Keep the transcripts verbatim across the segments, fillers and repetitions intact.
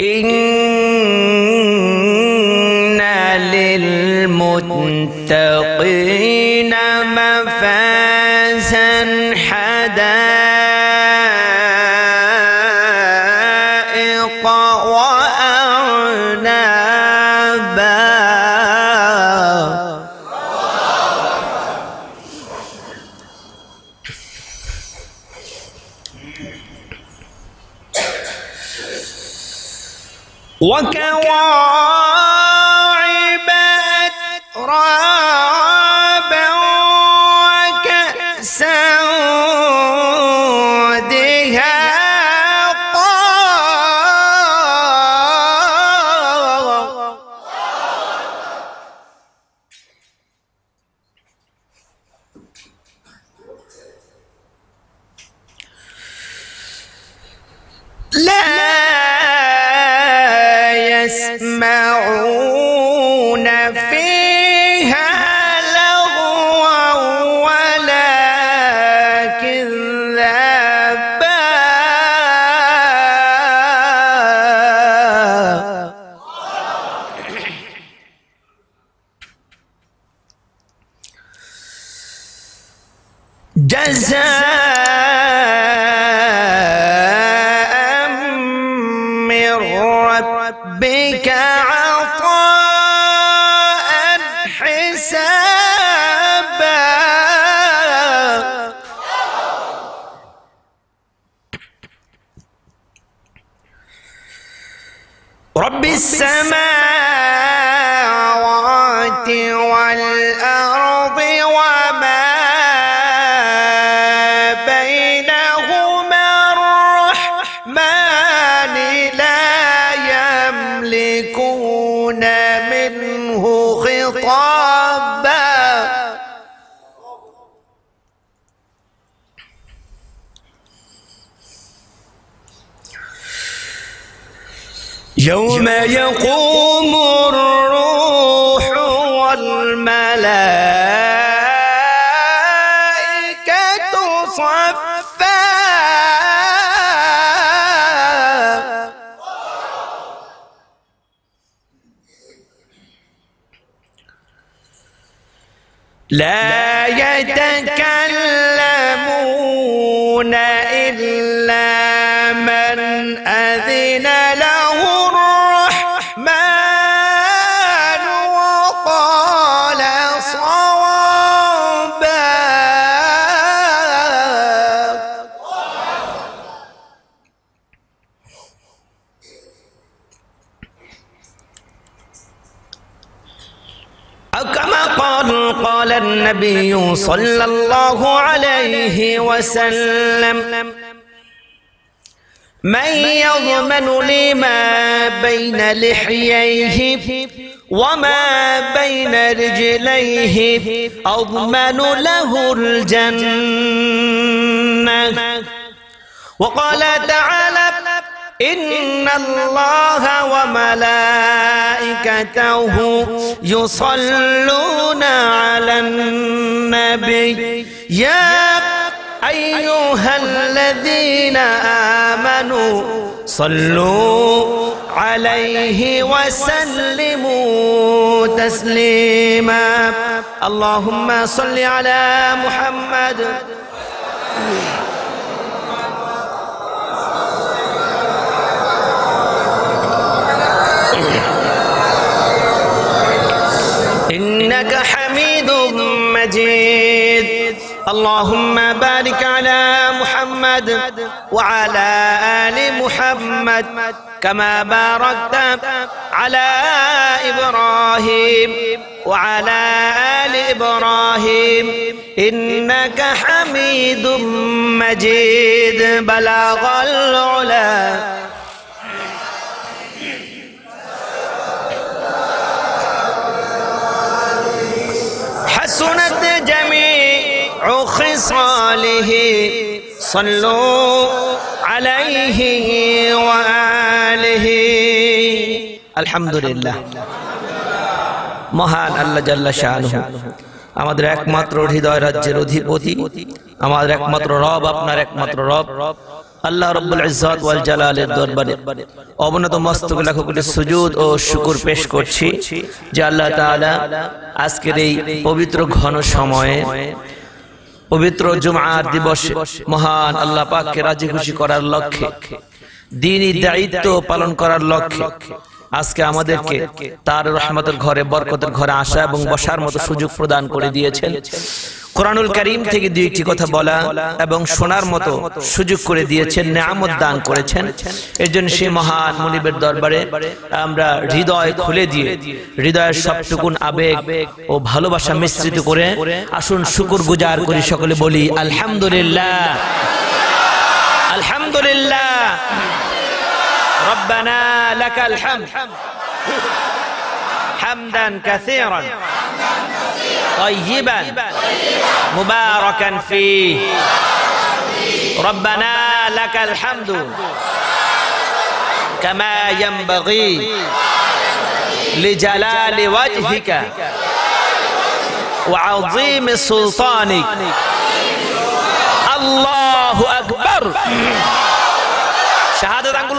إن للمتقين مفازا حدائق وأعنابا وكواعب أترابا وكأسا دهاقا لا يسمعون فيها لغوا ولا كذابا جزاء من ربك رب السماوات والأرض وما بينهما الرحمن لا يملكون منه خطابا يوم يقوم الروح والملائكة صفا لا يتكلمون إلا من أذن له الرحمن وقال صوابا أو كما قال قال النبي صلى الله عليه وسلم من يضمن لي ما بين لحييه وما بين رجليه أضمن له الجنة. وقال تعالى إن الله وملائكته يصلون على النبي يا أيها الذين آمنوا صلوا عليه وسلموا تسليما اللهم صل على محمد إنك حميد مجيد اللهم بارك على محمد وعلى آل محمد كما باركت على إبراهيم وعلى آل إبراهيم إنك حميد مجيد بلغ العلا حسنت جميع خصاله صلوا عليه وآله الحمد لله মহান আল্লাহ জাল্লা শাআনুহু আমাদের একমাত্র হৃদয় রাজ্যের অধিপতি আমাদের একমাত্র রব আপনার একমাত্র রব আল্লাহ রব্বুল ইজ্জত ওয়াল জালালের দরবারে অবনত মস্তক লাখো কোটি সুজুদ ও শুকর পেশ করছি যে আল্লাহ তাআলা আজকের এই পবিত্র ঘন সময়ে পবিত্র জুমআর দিবসে মহান আল্লাহ পাককে রাজি খুশি করার লক্ষ্যে দ্বীনি দায়িত্ব পালন করার লক্ষ্যে আজকে আমাদেরকে তার রহমতের ঘরে বরকতের ঘরে আসা এবং বসার মতো সুযোগ প্রদান করে দিয়েছেন কোরআনুল কারীম থেকে দুইটি কথা বলা এবং শোনার মতো সুযোগ করে দিয়েছেন নিয়ামত দান করেছেন এজন্য সেই মহান মুনিবের দরবারে আমরা হৃদয় খুলে দিয়ে হৃদয়ের সবটুকুন আবেগ ও ভালোবাসা মিশ্রিত করে আসুন শুকরগুজার করি সকলে বলি আলহামদুলিল্লাহ আলহামদুলিল্লাহ ربنا لك الحمد حمدا كثيرا طيبا مباركا فيه ربنا لك الحمد كما ينبغي لجلال وجهك وعظيم سلطانك الله أكبر শাহাদাত আঙ্গুল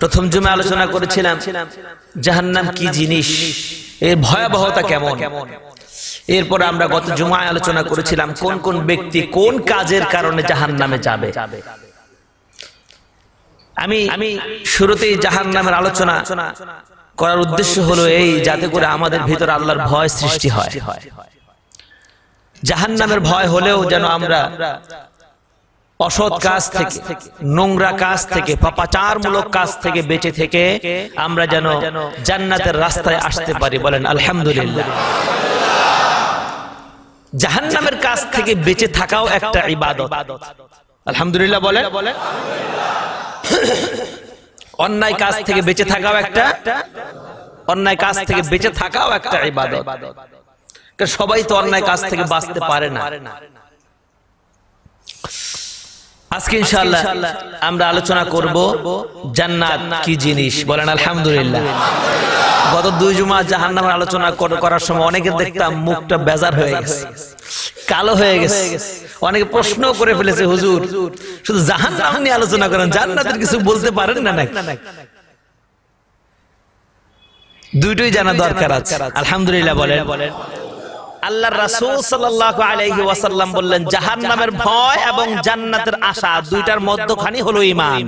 প্রথম জুমা আলোচনা করেছিলাম জাহান্নাম কি জিনিস এর ভয়াবহতা কেমন এরপর আমরা গত জুমায় আলোচনা করেছিলাম কোন কোন ব্যক্তি কোন কাজের কারণে জাহান্নামে যাবে আমি শুরুতেই জাহান্নামের আলোচনা করার উদ্দেশ্য হলো এই যাতে করে আমাদের ভিতরে আল্লাহর ভয় সৃষ্টি হয় জাহান্নামের ভয় হলেও যেন আমরা অসৎ কাজ থেকে নোংরা কাজ থেকে পাপাচারমূলক কাজ থেকে বেঁচে থেকে আমরা যেন জান্নাতের রাস্তায় আসতে পারি বলেন আলহামদুলিল্লাহ জাহান্নামের কাজ থেকে বেঁচে থাকাও একটা ইবাদত আলহামদুলিল্লাহ বলেন অন্যায় কাজ থেকে বেঁচে থাকাও একটা অন্যায় কাজ থেকে বেঁচে থাকাও একটা ইবাদত কারণ সবাই তো অন্যায় কাজ থেকে বাঁচতে পারে না আজকে ইনশাআল্লাহ আমরা আলোচনা করব জান্নাত কি জিনিস বলেন আলহামদুলিল্লাহ গত দুই জুমা জাহান্নামের আলোচনা করার সময় অনেকে দেখতাম মুখটা বেজার হয়ে গেছে কালো হয়ে গেছে অনেকে প্রশ্ন করে ফেলেছে হুজুর শুধু জাহান্নাম নিয়ে আলোচনা করেন জান্নাতের কিছু বলতে পারেন না নাকি দুইটাই জানা দরকার আছে আলহামদুলিল্লাহ বলেন আল্লাহর রাসূল সাল্লাল্লাহু আলাইহি ওয়াসাল্লাম বললেন জাহান্নামের ভয় এবং জান্নাতের আশা দুইটার মধ্যখানি হলো ঈমান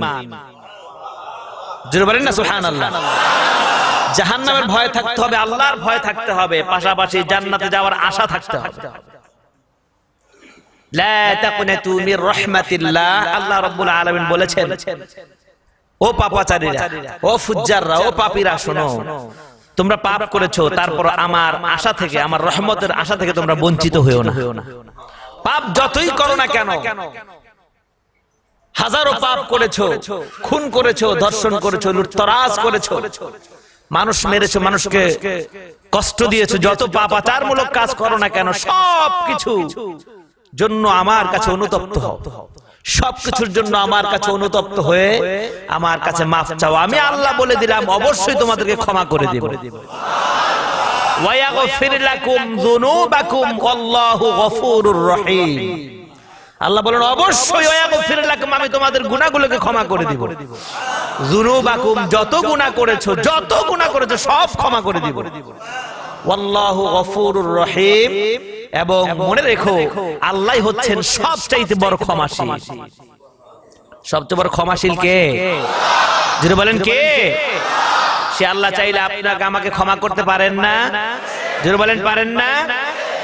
জোরে বলেন না সুবহানাল্লাহ জাহান্নামের ভয় থাকতে হবে আল্লাহর ভয় থাকতে হবে পাশাপাশি জান্নাতে যাওয়ার আশা থাকতে হবে লা তাকুনাতু মির রাহমাতিল্লাহ আল্লাহ রাব্বুল আলামিন বলেছেন ও পাপাচারীরা ও ফুজ্জাররা ও পাপীরা শোনো তোমরা পাপ করেছো তারপর আমার আশা থেকে আমার রহমতের আশা থেকে তোমরা বঞ্চিত হইও না পাপ যতই করো না কেন হাজারো পাপ করেছো খুন করেছো ধর্ষণ করেছো লুটতরাজ করেছো মানুষ মেরেছো মানুষকে কষ্ট দিয়েছো যত পাপাচারমূলক কাজ করো না কেন সবকিছু জন্য আমার কাছে অনুতপ্ত হও সবকিছুর জন্য আমার কাছে অনুতপ্ত হয়ে আমার কাছে মাফ চাও আমি আল্লাহ বলে দিলাম অবশ্যই তোমাদেরকে ক্ষমা করে দেব ওয়ায়াগফির লাকুম যুনুবাকুম আল্লাহু গফুরুর রহিম আল্লাহ বলেন অবশ্যই ওয়ায়াগফির লাকুম আমি তোমাদের গুনাহগুলোকে ক্ষমা করে দেব যুনুবাকুম যত গুনাহ করেছো যত গুনাহ করেছো সব ক্ষমা করে দেব আল্লাহু গফুরুর রহিম এবং মনে রেখো আল্লাহ হচ্ছেন সবচাইতে বড় ক্ষমাশীল সবচেয়ে বড় ক্ষমাশীল কে যিনি বলেন কে সে আল্লাহ চাইলে আপনাকে আমাকে ক্ষমা করতে পারেন না যিনি বলেন পারেন না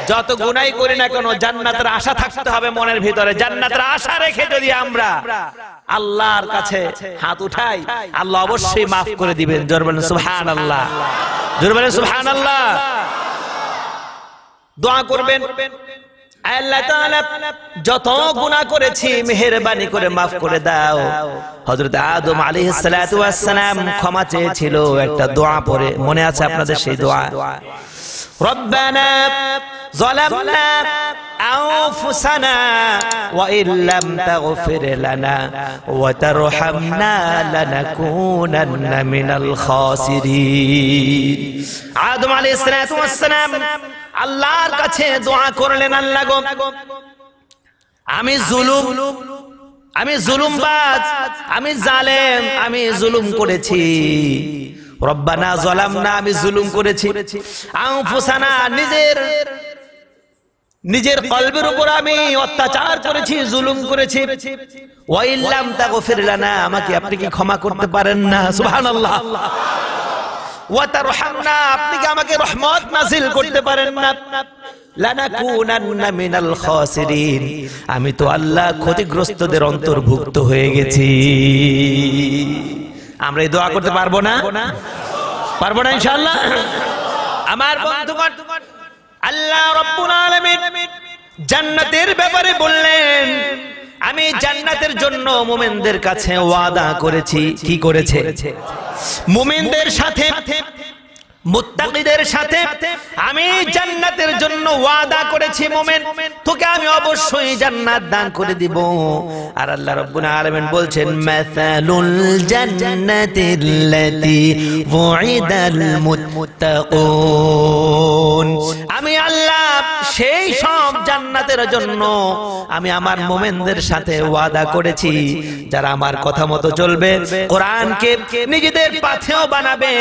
যত গুনাই করি না কেন জান্নাতের আশা থাকতে হবে মনের ভিতরে জান্নাতের আশা রেখে যদি আমরা আল্লাহর কাছে হাত উঠাই আল্লাহ অবশ্যই মাফ করে দিবেন যিনি বলেন সুবহানাল্লাহ যিনি বলেন সুবহানাল্লাহ দোয়া করবেন আল্লাহ তাআলা যত গুনাহ করেছি মেহেরবানি করে maaf করে দাও। হযরত আদম আলাইহিস সালাতু ওয়াস সালাম ক্ষমা চেয়েছিল একটা দোয়া পড়ে, মনে আছে আপনাদের সেই দোয়া? রব্বানা যালামনা আনফুসানা ওয়া ইল্লাম তাগফির লানা ওয়া তারহামনা লানাকুনান্না মিনাল খাসিরিন। আদম আলাইহিস সালাতু ওয়াস সালাম আল্লাহর কাছে দোয়া করলেন, আল্লাহ গো আমি জুলুম আমি জুলুমবাজ আমি জালেম আমি জুলুম করেছি। রব্বানা যালামনা আমি জুলুম করেছি, আনফুসানা নিজের নিজের কলবের উপর আমি অত্যাচার করেছি জুলুম করেছি। ওয়া ইল্লাম তাগফির লানা আমাকে আপনি কি ক্ষমা করতে পারেন না? সুবহানাল্লাহ। ওয়া তারহামনা আপনি কি আমাকে রহমত নাযিল করতে পারেন না? লানাকুনান্না মিনাল খাসিরিন আমি তো আল্লাহ ক্ষতিগ্রস্তদের অন্তর্ভুক্ত হয়ে গেছি। আমরা এই দোয়া করতে পারবো না পারবো না ইনশাআল্লাহ। আমার বন্ধুগণ, আল্লাহ রাব্বুল আলামিন জান্নাতের ব্যাপারে বললেন, আমি জান্নাতের জন্য মুমিনদের কাছে ওয়াদা করেছি। কি করেছে? মুমিনদের সাথে মুত্তাকিদের সাথে আমি জান্নাতের জন্য ওয়াদা করেছি। মুমিন তোকে আমি অবশ্যই জান্নাত দান করে দিব। আর আল্লাহ রাব্বুল আলামিন বলছেন, মাসালুল জান্নাতিল্লাতী ওয়াইদাল মুত্তাকুন আমি আল্লাহ সেই সব জান্নাতের জন্য আমি আমার মুমিনদের সাথে ওয়াদা করেছি যারা আমার কথা মতো চলবে, কোরআনকে নিজেদের পাথেয় বানাবে,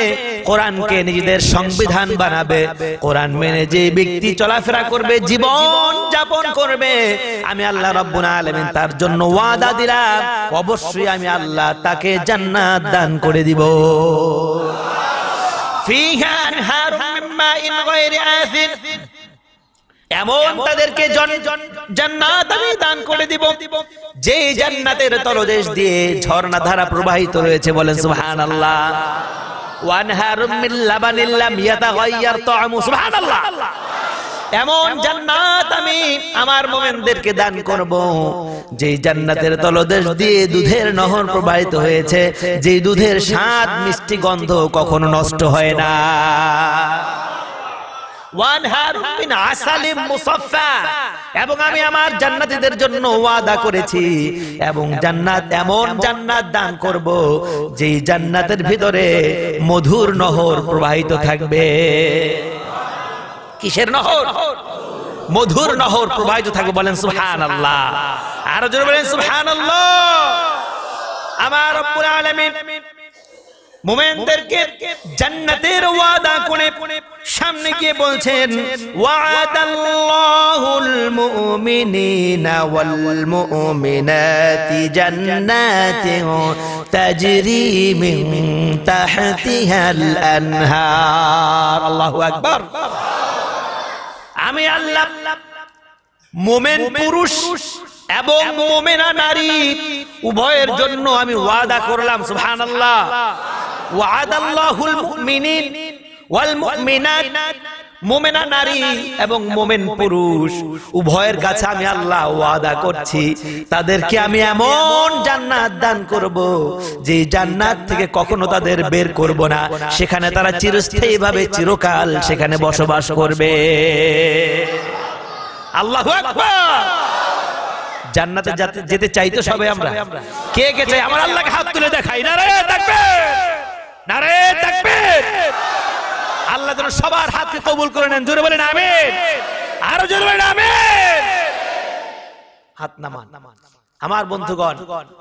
কোরআনকে নিজেদের সংবিধান বানাবে, কোরআন মেনে যে ব্যক্তি চলাফেরা করবে জীবন যাপন করবে আমি আল্লাহ রাব্বুল আলামিন তার জন্য ওয়াদা দিলাম অবশ্যই আমি আল্লাহ তাকে জান্নাত দান করে দিব। ফিহা আনহারুম মিন মাইন গায়রি আসিন এমন তাদেরকে জান্নাত আমি দান করে দিব যে জান্নাতের তলদেশ দিয়ে ঝর্ণা ধারা প্রবাহিত রয়েছে। বলেন সুবহানাল্লাহ। ওয়ানহারুম মিন লাবানিল লাম ইয়াতাগায়্যার তা'মু সুবহানাল্লাহ এমন জান্নাত আমি আমার মুমিনদেরকে দান করব যে জান্নাতের তলদেশ দিয়ে দুধের নহর প্রবাহিত হয়েছে, যে দুধের স্বাদ মিষ্টি গন্ধ কখনো নষ্ট হয় না। ওয়ানহারুম মিন আসালিম মুসাফা এবং আমি আমার জান্নাতীদের জন্য ওয়াদা করেছি এবং জান্নাত এমন জান্নাত দান করব যে জান্নাতের ভিতরে মধুর নহর প্রবাহিত থাকবে। কিসের নহর? মধুর নহর প্রবাহিত থাকবে। বলেন সুবহানাল্লাহ। আরো জোরে বলেন সুবহানাল্লাহ। আমার রব্বুল আলামিন মুমিনদেরকে জান্নাতের ওয়াদা করে সামনে গিয়ে বলছেন, ওয়াদাল্লাহুল মুমিনিনা ওয়াল মুমিনাতি জান্নাতিন তাজরি মিন তাহতিহাল আনহার। আল্লাহু আকবার। আমি আল্লাহ মুমিন পুরুষ এবং মুমিনা নারী উভয়ের জন্য আমি ওয়াদা করলাম। সুবহানাল্লাহ। ওয়াদাল্লাহুল মুমিনিন ওয়াল মুমিনাত মুমিনা নারী এবং মুমিন পুরুষ উভয়ের কাছে আমি আল্লাহ ওয়াদা করছি তাদেরকে আমি এমন জান্নাত দান করব যে জান্নাত থেকে কখনো তাদের বের করব না, সেখানে তারা চিরস্থায়ীভাবে চিরকাল সেখানে বসবাস করবে। আল্লাহু আকবার। জান্নাতে যেতে চাই তো সবাই? আমরা কে কে চাই? আমার আল্লাহকে হাত তুলে দেখাই। নারে তাকবীর, নারে তাকবীর। আল্লাহ যেন সবার হাতকে কবুল করে নেন। জোরে বলেন আমিন। আরো জোরে বলেন আমিন। হাত নামান। আমার বন্ধুগণ,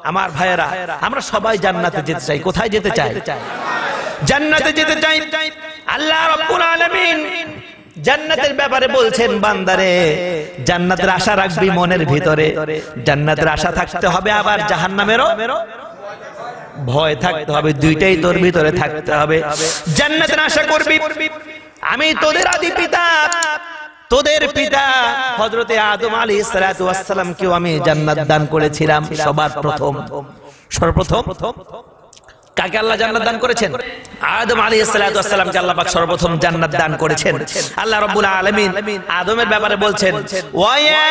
আমার ভাইয়েরা, আমরা সবাই জান্নাতে যেতে চাই। কোথায় যেতে চাই? জান্নাতে যেতে চাই। আল্লাহ রাব্বুল আলামিন জান্নাতের ব্যাপারে বলছেন, বান্দারে জান্নাতের আশা রাখবি মনের ভিতরে। জান্নাতের আশা থাকতে হবে, আবার জাহান্নামেরও ভয় থাকতে হবে। দুইটাই তোর ভিতরে থাকতে হবে। জান্নাতের আশা করবি। আমি তোদের আদি পিতা, তোদের পিতা হযরত আদম আলাইহিস সালাতু ওয়াস সালামকেও আমি জান্নাত দান করেছিলাম সবার প্রথম সর্বপ্রথম কাকে আল্লাহ জান্নাত দান করেছেন? আদম আলাইহিস সালাতু ওয়াস সালামকে আল্লাহ পাক সর্বপ্রথম জান্নাত দান করেছেন। আল্লাহ রাব্বুল আলামিন আদমের ব্যাপারে বলছেন, ওয়া ইয়া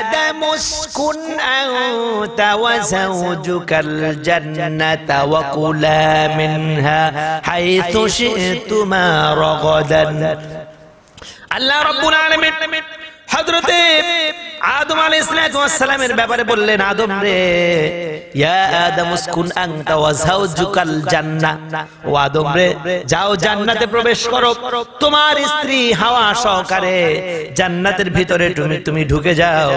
আদামু ইসকুন আনতা ওয়া যাওজুকাল জান্নাতা ওয়া কুলা মিনহা হাইসু শি'তুমা রাগাদান। আল্লাহ রাব্বুল আলামিন হযরতে আদম আলাইহিস সালাতু ওয়াস সালামের ব্যাপারে বললেন, আদম রে, ইয়া আদম উসকুন আনতা ওয়া যাওজুকাল জান্নাহ, ও আদম রে যাও জান্নাতে প্রবেশ করো, তোমার স্ত্রী হাওয়া সহকারে জান্নাতের ভিতরে তুমি তুমি ঢুকে যাও।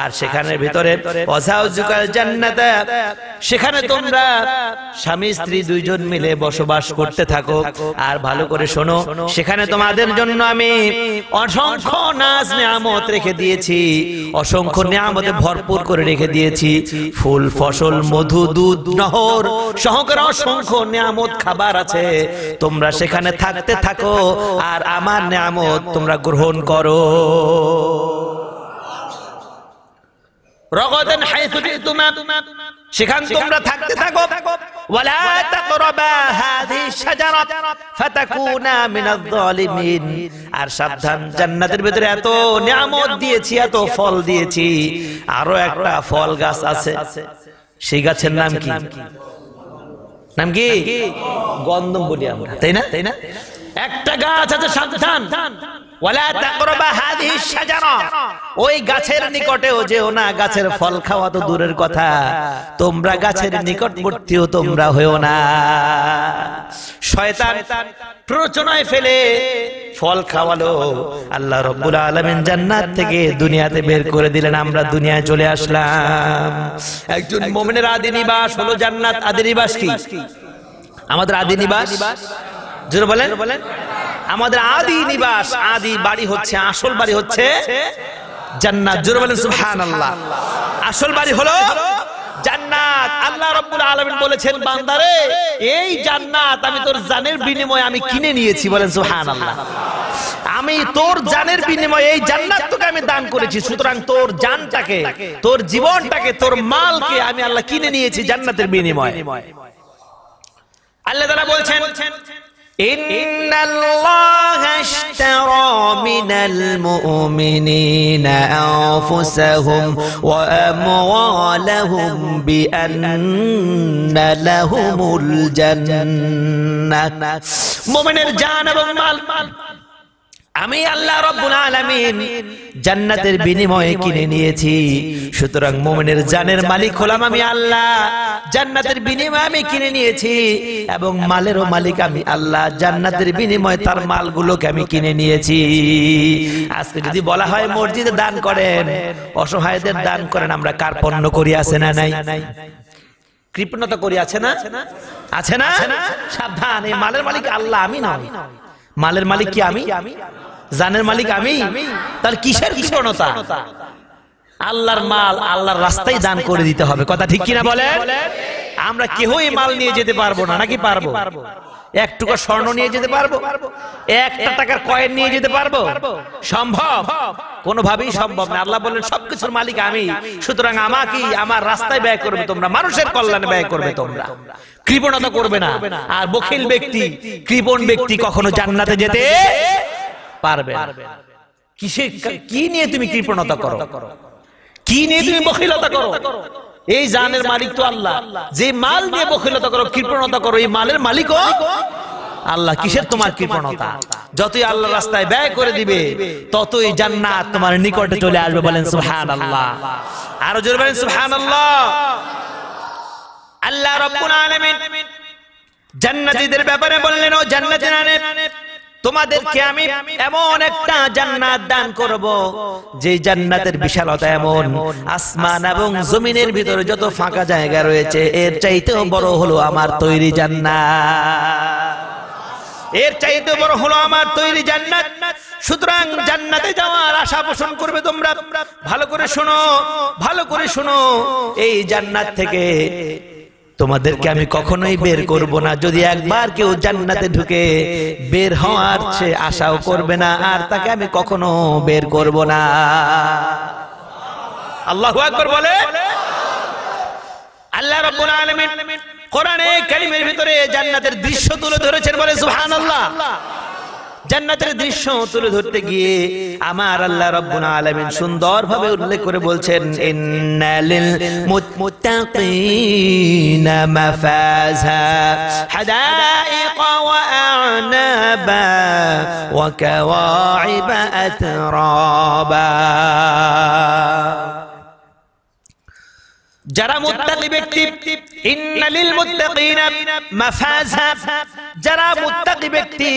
আর সেখানে ভিতরে ওয়া যাওজুকাল জান্নাতা, সেখানে তোমরা স্বামী স্ত্রী দুইজন মিলে বসবাস করতে থাকো। আর ভালো করে শোনো, সেখানে তোমাদের জন্য আমি অসংখ্য নাজ নিয়ামত রেখে দিয়েছি, অসংখ্য নিয়ামতে ভরপুর করে রেখে দিয়েছি, ফুল ফসল মধু দুধ নহর সহকারে অসংখ্য নিয়ামত খাবার আছে, তোমরা সেখানে থাকতে থাকো আর আমার নিয়ামত তোমরা গ্রহণ করো। রগদান হাইসু তুমা, সেখান তোমরা থাকতে থাকো। ওয়ালা তাকরাবা হাযিহি শাজারা ফাতাকুনা মিনাল যালিমিন, আর সাবধান, জান্নাতের ভিতরে এত নিয়ামত দিয়েছি, এত ফল দিয়েছি, আরো একটা ফল গাছ আছে, সেই গাছের নাম কি? নাম কি? গন্ধম বলি আমরা, তাই না? তাই না, একটা গাছ আছে, সাবধান। ওয়ালা তাকরাবা হাযিহি শাজারা, ওই গাছের নিকটেও যেও না, গাছের ফল খাওয়া তো দূরের কথা, তোমরা গাছের নিকটবর্তীও তোমরা হইও না। শয়তান প্ররোচনায় ফেলে ফল খাওয়ালো, আল্লাহ রাব্বুল আলামিন জান্নাত থেকে দুনিয়াতে বের করে দিলেন, আমরা দুনিয়ায় চলে আসলাম। একজন মুমিনের আদি নিবাস হলো জান্নাত। আদি নিবাস কি? আমাদের আদি নিবাস, জোরে বলেন, আমাদের আদি নিবাস, আদি বাড়ি হচ্ছে, আসল বাড়ি হচ্ছে জান্নাত। জোরে বলেন সুবহানাল্লাহ। আসল বাড়ি হলো জান্নাত। আল্লাহ রাব্বুল আলামিন বলেছেন, বান্দারে, এই জান্নাত আমি তোর জানের বিনিময়ে আমি কিনে নিয়েছি। বলেন সুবহানাল্লাহ। আমি তোর জানের বিনিময়ে এই জান্নাত তোকে আমি দান করেছি, সুতরাং তোর জানটাকে, তোর জীবনটাকে, তোর মালকে আমি আল্লাহ কিনে নিয়েছি জান্নাতের বিনিময়ে। আল্লাহ তাআলা বলেছেন, إن الله اشترى من المؤمنين أنفسهم وأموالهم بأن لهم الجنة مؤمن الجنة والمال আমি আল্লাহ রাব্বুল আলামিন জান্নাতের বিনিময়ে কিনে নিয়েছি, সুতরাং মুমিনের জানের মালিক হলাম আমি আল্লাহ, জান্নাতের বিনিময়ে আমি কিনে নিয়েছি, এবং মালেরও মালিক আমি আল্লাহ, জান্নাতের বিনিময়ে তার মালগুলোকে আমি কিনে নিয়েছি। আজকে যদি বলা হয় মসজিদে দান করেন, অসহায়দের দান করেন, আমরা কার পণ্য করি? আছে না নাই? কৃপণতা করি, আছে না? আছে না? সাবধান, এই মালের মালিক আল্লাহ, আমি না। মালের মালিক কি আমি? জানের মালিক আমি। তাহলে কিসের কৃপণতা? আল্লাহর মাল আল্লাহর রাস্তায় দান করে দিতে হবে, কথা ঠিক কিনা বলেন? আমরা কেহই মাল নিয়ে যেতে পারবো না, নাকি পারবো? এক টুকরো স্বর্ণ নিয়ে যেতে পারবো? একটা টাকার কয়েন নিয়ে যেতে পারবো? সম্ভব? কোনোভাবেই সম্ভব না। আল্লাহ বলেন সবকিছুর মালিক আমি, সুতরাং আমাকে আমার রাস্তায় ব্যয় করবে তোমরা, মানুষের কল্যাণে ব্যয় করবে তোমরা, কৃপণতা করবে না। আর বখিল ব্যক্তি, কৃপণ ব্যক্তি কখনো জান্নাতে যেতে পারবে না। কিসে কি নিয়ে তুমি কৃপণতা করো? কি নিয়ে তুমি বখিলতা করো? এই জানের মালিক তো আল্লাহ। যে মাল নিয়ে বখিলতা করো, কৃপণতা করো, এই মালের মালিকও আল্লাহ। কিসের তোমার কৃপণতা? যতই আল্লাহর রাস্তায় ব্যয় করে দিবে, ততই জান্নাত তোমার নিকটে চলে আসবে। বলেন সুবহানাল্লাহ। আরো জোরে বলেন সুবহানাল্লাহ। আল্লাহ রাব্বুল আলামিন জান্নাতীদের ব্যাপারে বললেন, ও জান্নাতীরা, তোমাদেরকে আমি এমন একটা জান্নাত দান করব, যে জান্নাতের বিশালতা এমন, আসমান এবং জমিনের ভিতরে যত ফাঁকা জায়গা রয়েছে এর চাইতেও বড় হলো আমার তৈরি জান্নাত। এর চাইতে বড় হলো আমার তৈরি জান্নাত। সুতরাং জান্নাতে যাওয়ার আশা পোষণ করবে তোমরা। ভালো করে শোনো, ভালো করে শোনো, এই জান্নাত থেকে তোমাদেরকে আমি কখনোই বের করব না। যদি একবার কেউ জান্নাতে ঢুকে বের হওয়ার সে আশাও করবে না, আর তাকে আমি কখনো বের করব না। আল্লাহু আকবার বলে। আল্লাহ রাব্বুল আলামিন কোরআনে কারিমের ভিতরে জান্নাতের দৃশ্য তুলে ধরেছেন বলে সুবহানাল্লাহ। জান্নাতের দৃশ্য তুলে ধরতে গিয়ে আমার আল্লাহ রাব্বুল আলামিন সুন্দরভাবে উল্লেখ করে বলছেন ইন্নালিল মুত্তাকিনা মাফাজা হাদাইকা ওয়া আ'নাবা ওয়া কাওয়াইবা আতরাবা। যারা মুত্তাকি ব্যক্তি ইন্নালিল মুত্তাকিনা মাফাজা, যারা মুত্তাকি ব্যক্তি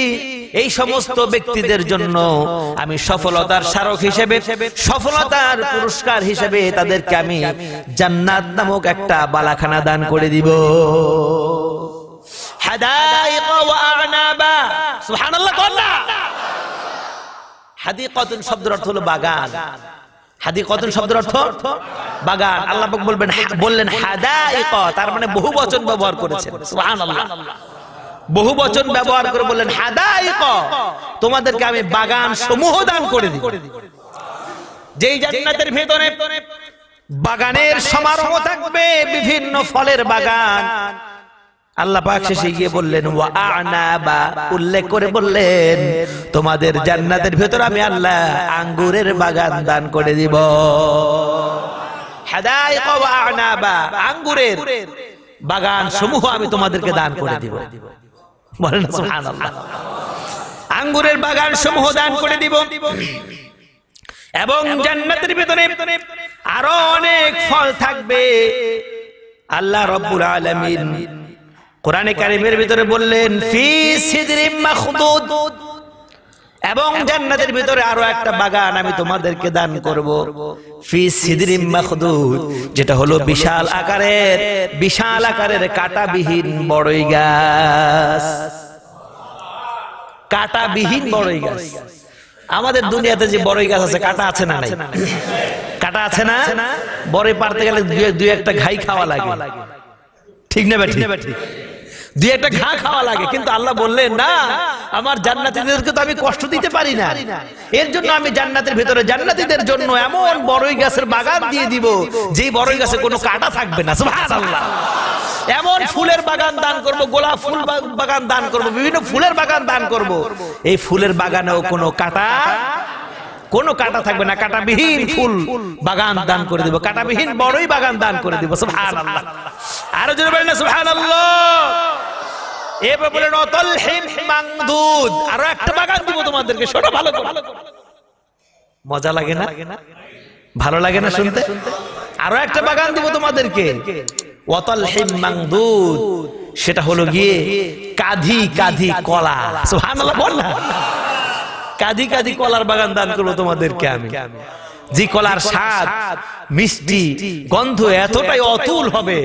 এই সমস্ত ব্যক্তিদের জন্য আমি সফলতার স্মারক হিসেবে সফলতার পুরস্কার হিসেবে তাদেরকে আমি জান্নাত নামক একটা বালাখানা দান করে দিব। হাদাইক ওয়া আ'নাবা, সুবহানাল্লাহ বল না। হাদিকাতুন শব্দের অর্থ হলো বাগান। হাদিকাতুন শব্দের অর্থ বাগান। আল্লাহ পাক বলবেন বললেন হাদাইক, তার মানে বহু বচন ব্যবহার করেছেন। সুবহানাল্লাহ, বহু বচন ব্যবহার করে বললেন হাদাইক, তোমাদেরকে আমি বাগান সমূহ দান করে দিব। যেই জান্নাতের ভেতরে বাগানের সমারোহ থাকবে, বিভিন্ন ফলের বাগান। আল্লাহ পাক শেষে গিয়ে বললেন ওয়া আ'নাবা, উল্লেখ করে বললেন তোমাদের জান্নাতের ভেতরে আমি আল্লাহ আঙ্গুরের বাগান দান করে দিব। হাদাইক ওয়া আ'নাবা, আঙ্গুরের বাগান সমূহ আমি তোমাদেরকে দান করে দিব। বলেন সুবহানাল্লাহ। আঙ্গুরের বাগান সমূহ দান করে দিব এবং জান্নাতের ভিতরে আরো অনেক ফল থাকবে। আল্লাহ রাব্বুল আলামিন কোরআনে কারিমের ভিতরে বললেন ফি সিদরিম মাখদুদ, এবং জান্নাতের ভিতরে আরো একটা বাগান আমি তোমাদেরকে দান করব। ফি সিদরিম মাখদুদ, যেটা হলো বিশাল আকারের বিশাল আকারের কাঁটাবিহীন বড়ই গাছ। কাঁটাবিহীন বড়ই গাছ। আমাদের দুনিয়াতে যে বড়ই গাছ আছে কাঁটা আছে না? নাই কাঁটা আছে না? বড়ই পারতে গেলে দুই একটা ঘাই খাওয়া লাগে, ঠিক না বেঠিক? দুই একটা ঘা খাওয়া লাগে। কিন্তু আল্লাহ বললেন না, আমার জান্নাতীদেরকে তো আমি কষ্ট দিতে পারি না, এর জন্য আমি জান্নাতের ভিতরে জান্নাতীদের জন্য এমন বড়ই গাছের বাগান দিয়ে দিব যে বড়ই গাছে কোনো কাঁটা থাকবে না। সুবহানাল্লাহ। এমন ফুলের বাগান দান করব, গোলাপ ফুল বাগান দান করব, বিভিন্ন ফুলের বাগান দান করব, এই ফুলের বাগানেও কোনো কাঁটা কোনো কাঁটা থাকবে না। কাঁটাবিহীন ফুল বাগান দান করে দিব, কাঁটাবিহীন বড়ই বাগান দান করে দিব। সুবহানাল্লাহ। আরো জোরে বলেন সুবহানাল্লাহ। এবারে বলেন অতলহিম মামদুদ, আরো একটা বাগান দিব তোমাদেরকে। শোনো ভালো করে, মজা লাগে না? ভালো লাগে না শুনতে? আরো একটা বাগান দিব তোমাদেরকে অতলহিম মামদুদ, সেটা হলো গিয়ে কাঁধি কাঁধি কলা। সুবহানাল্লাহ বল না। কাঁধি কাঁধি কলার বাগান দান করবো তোমাদেরকে আমি, যে কলার স্বাদ মিষ্টি গন্ধ এতটাই অতুল হবে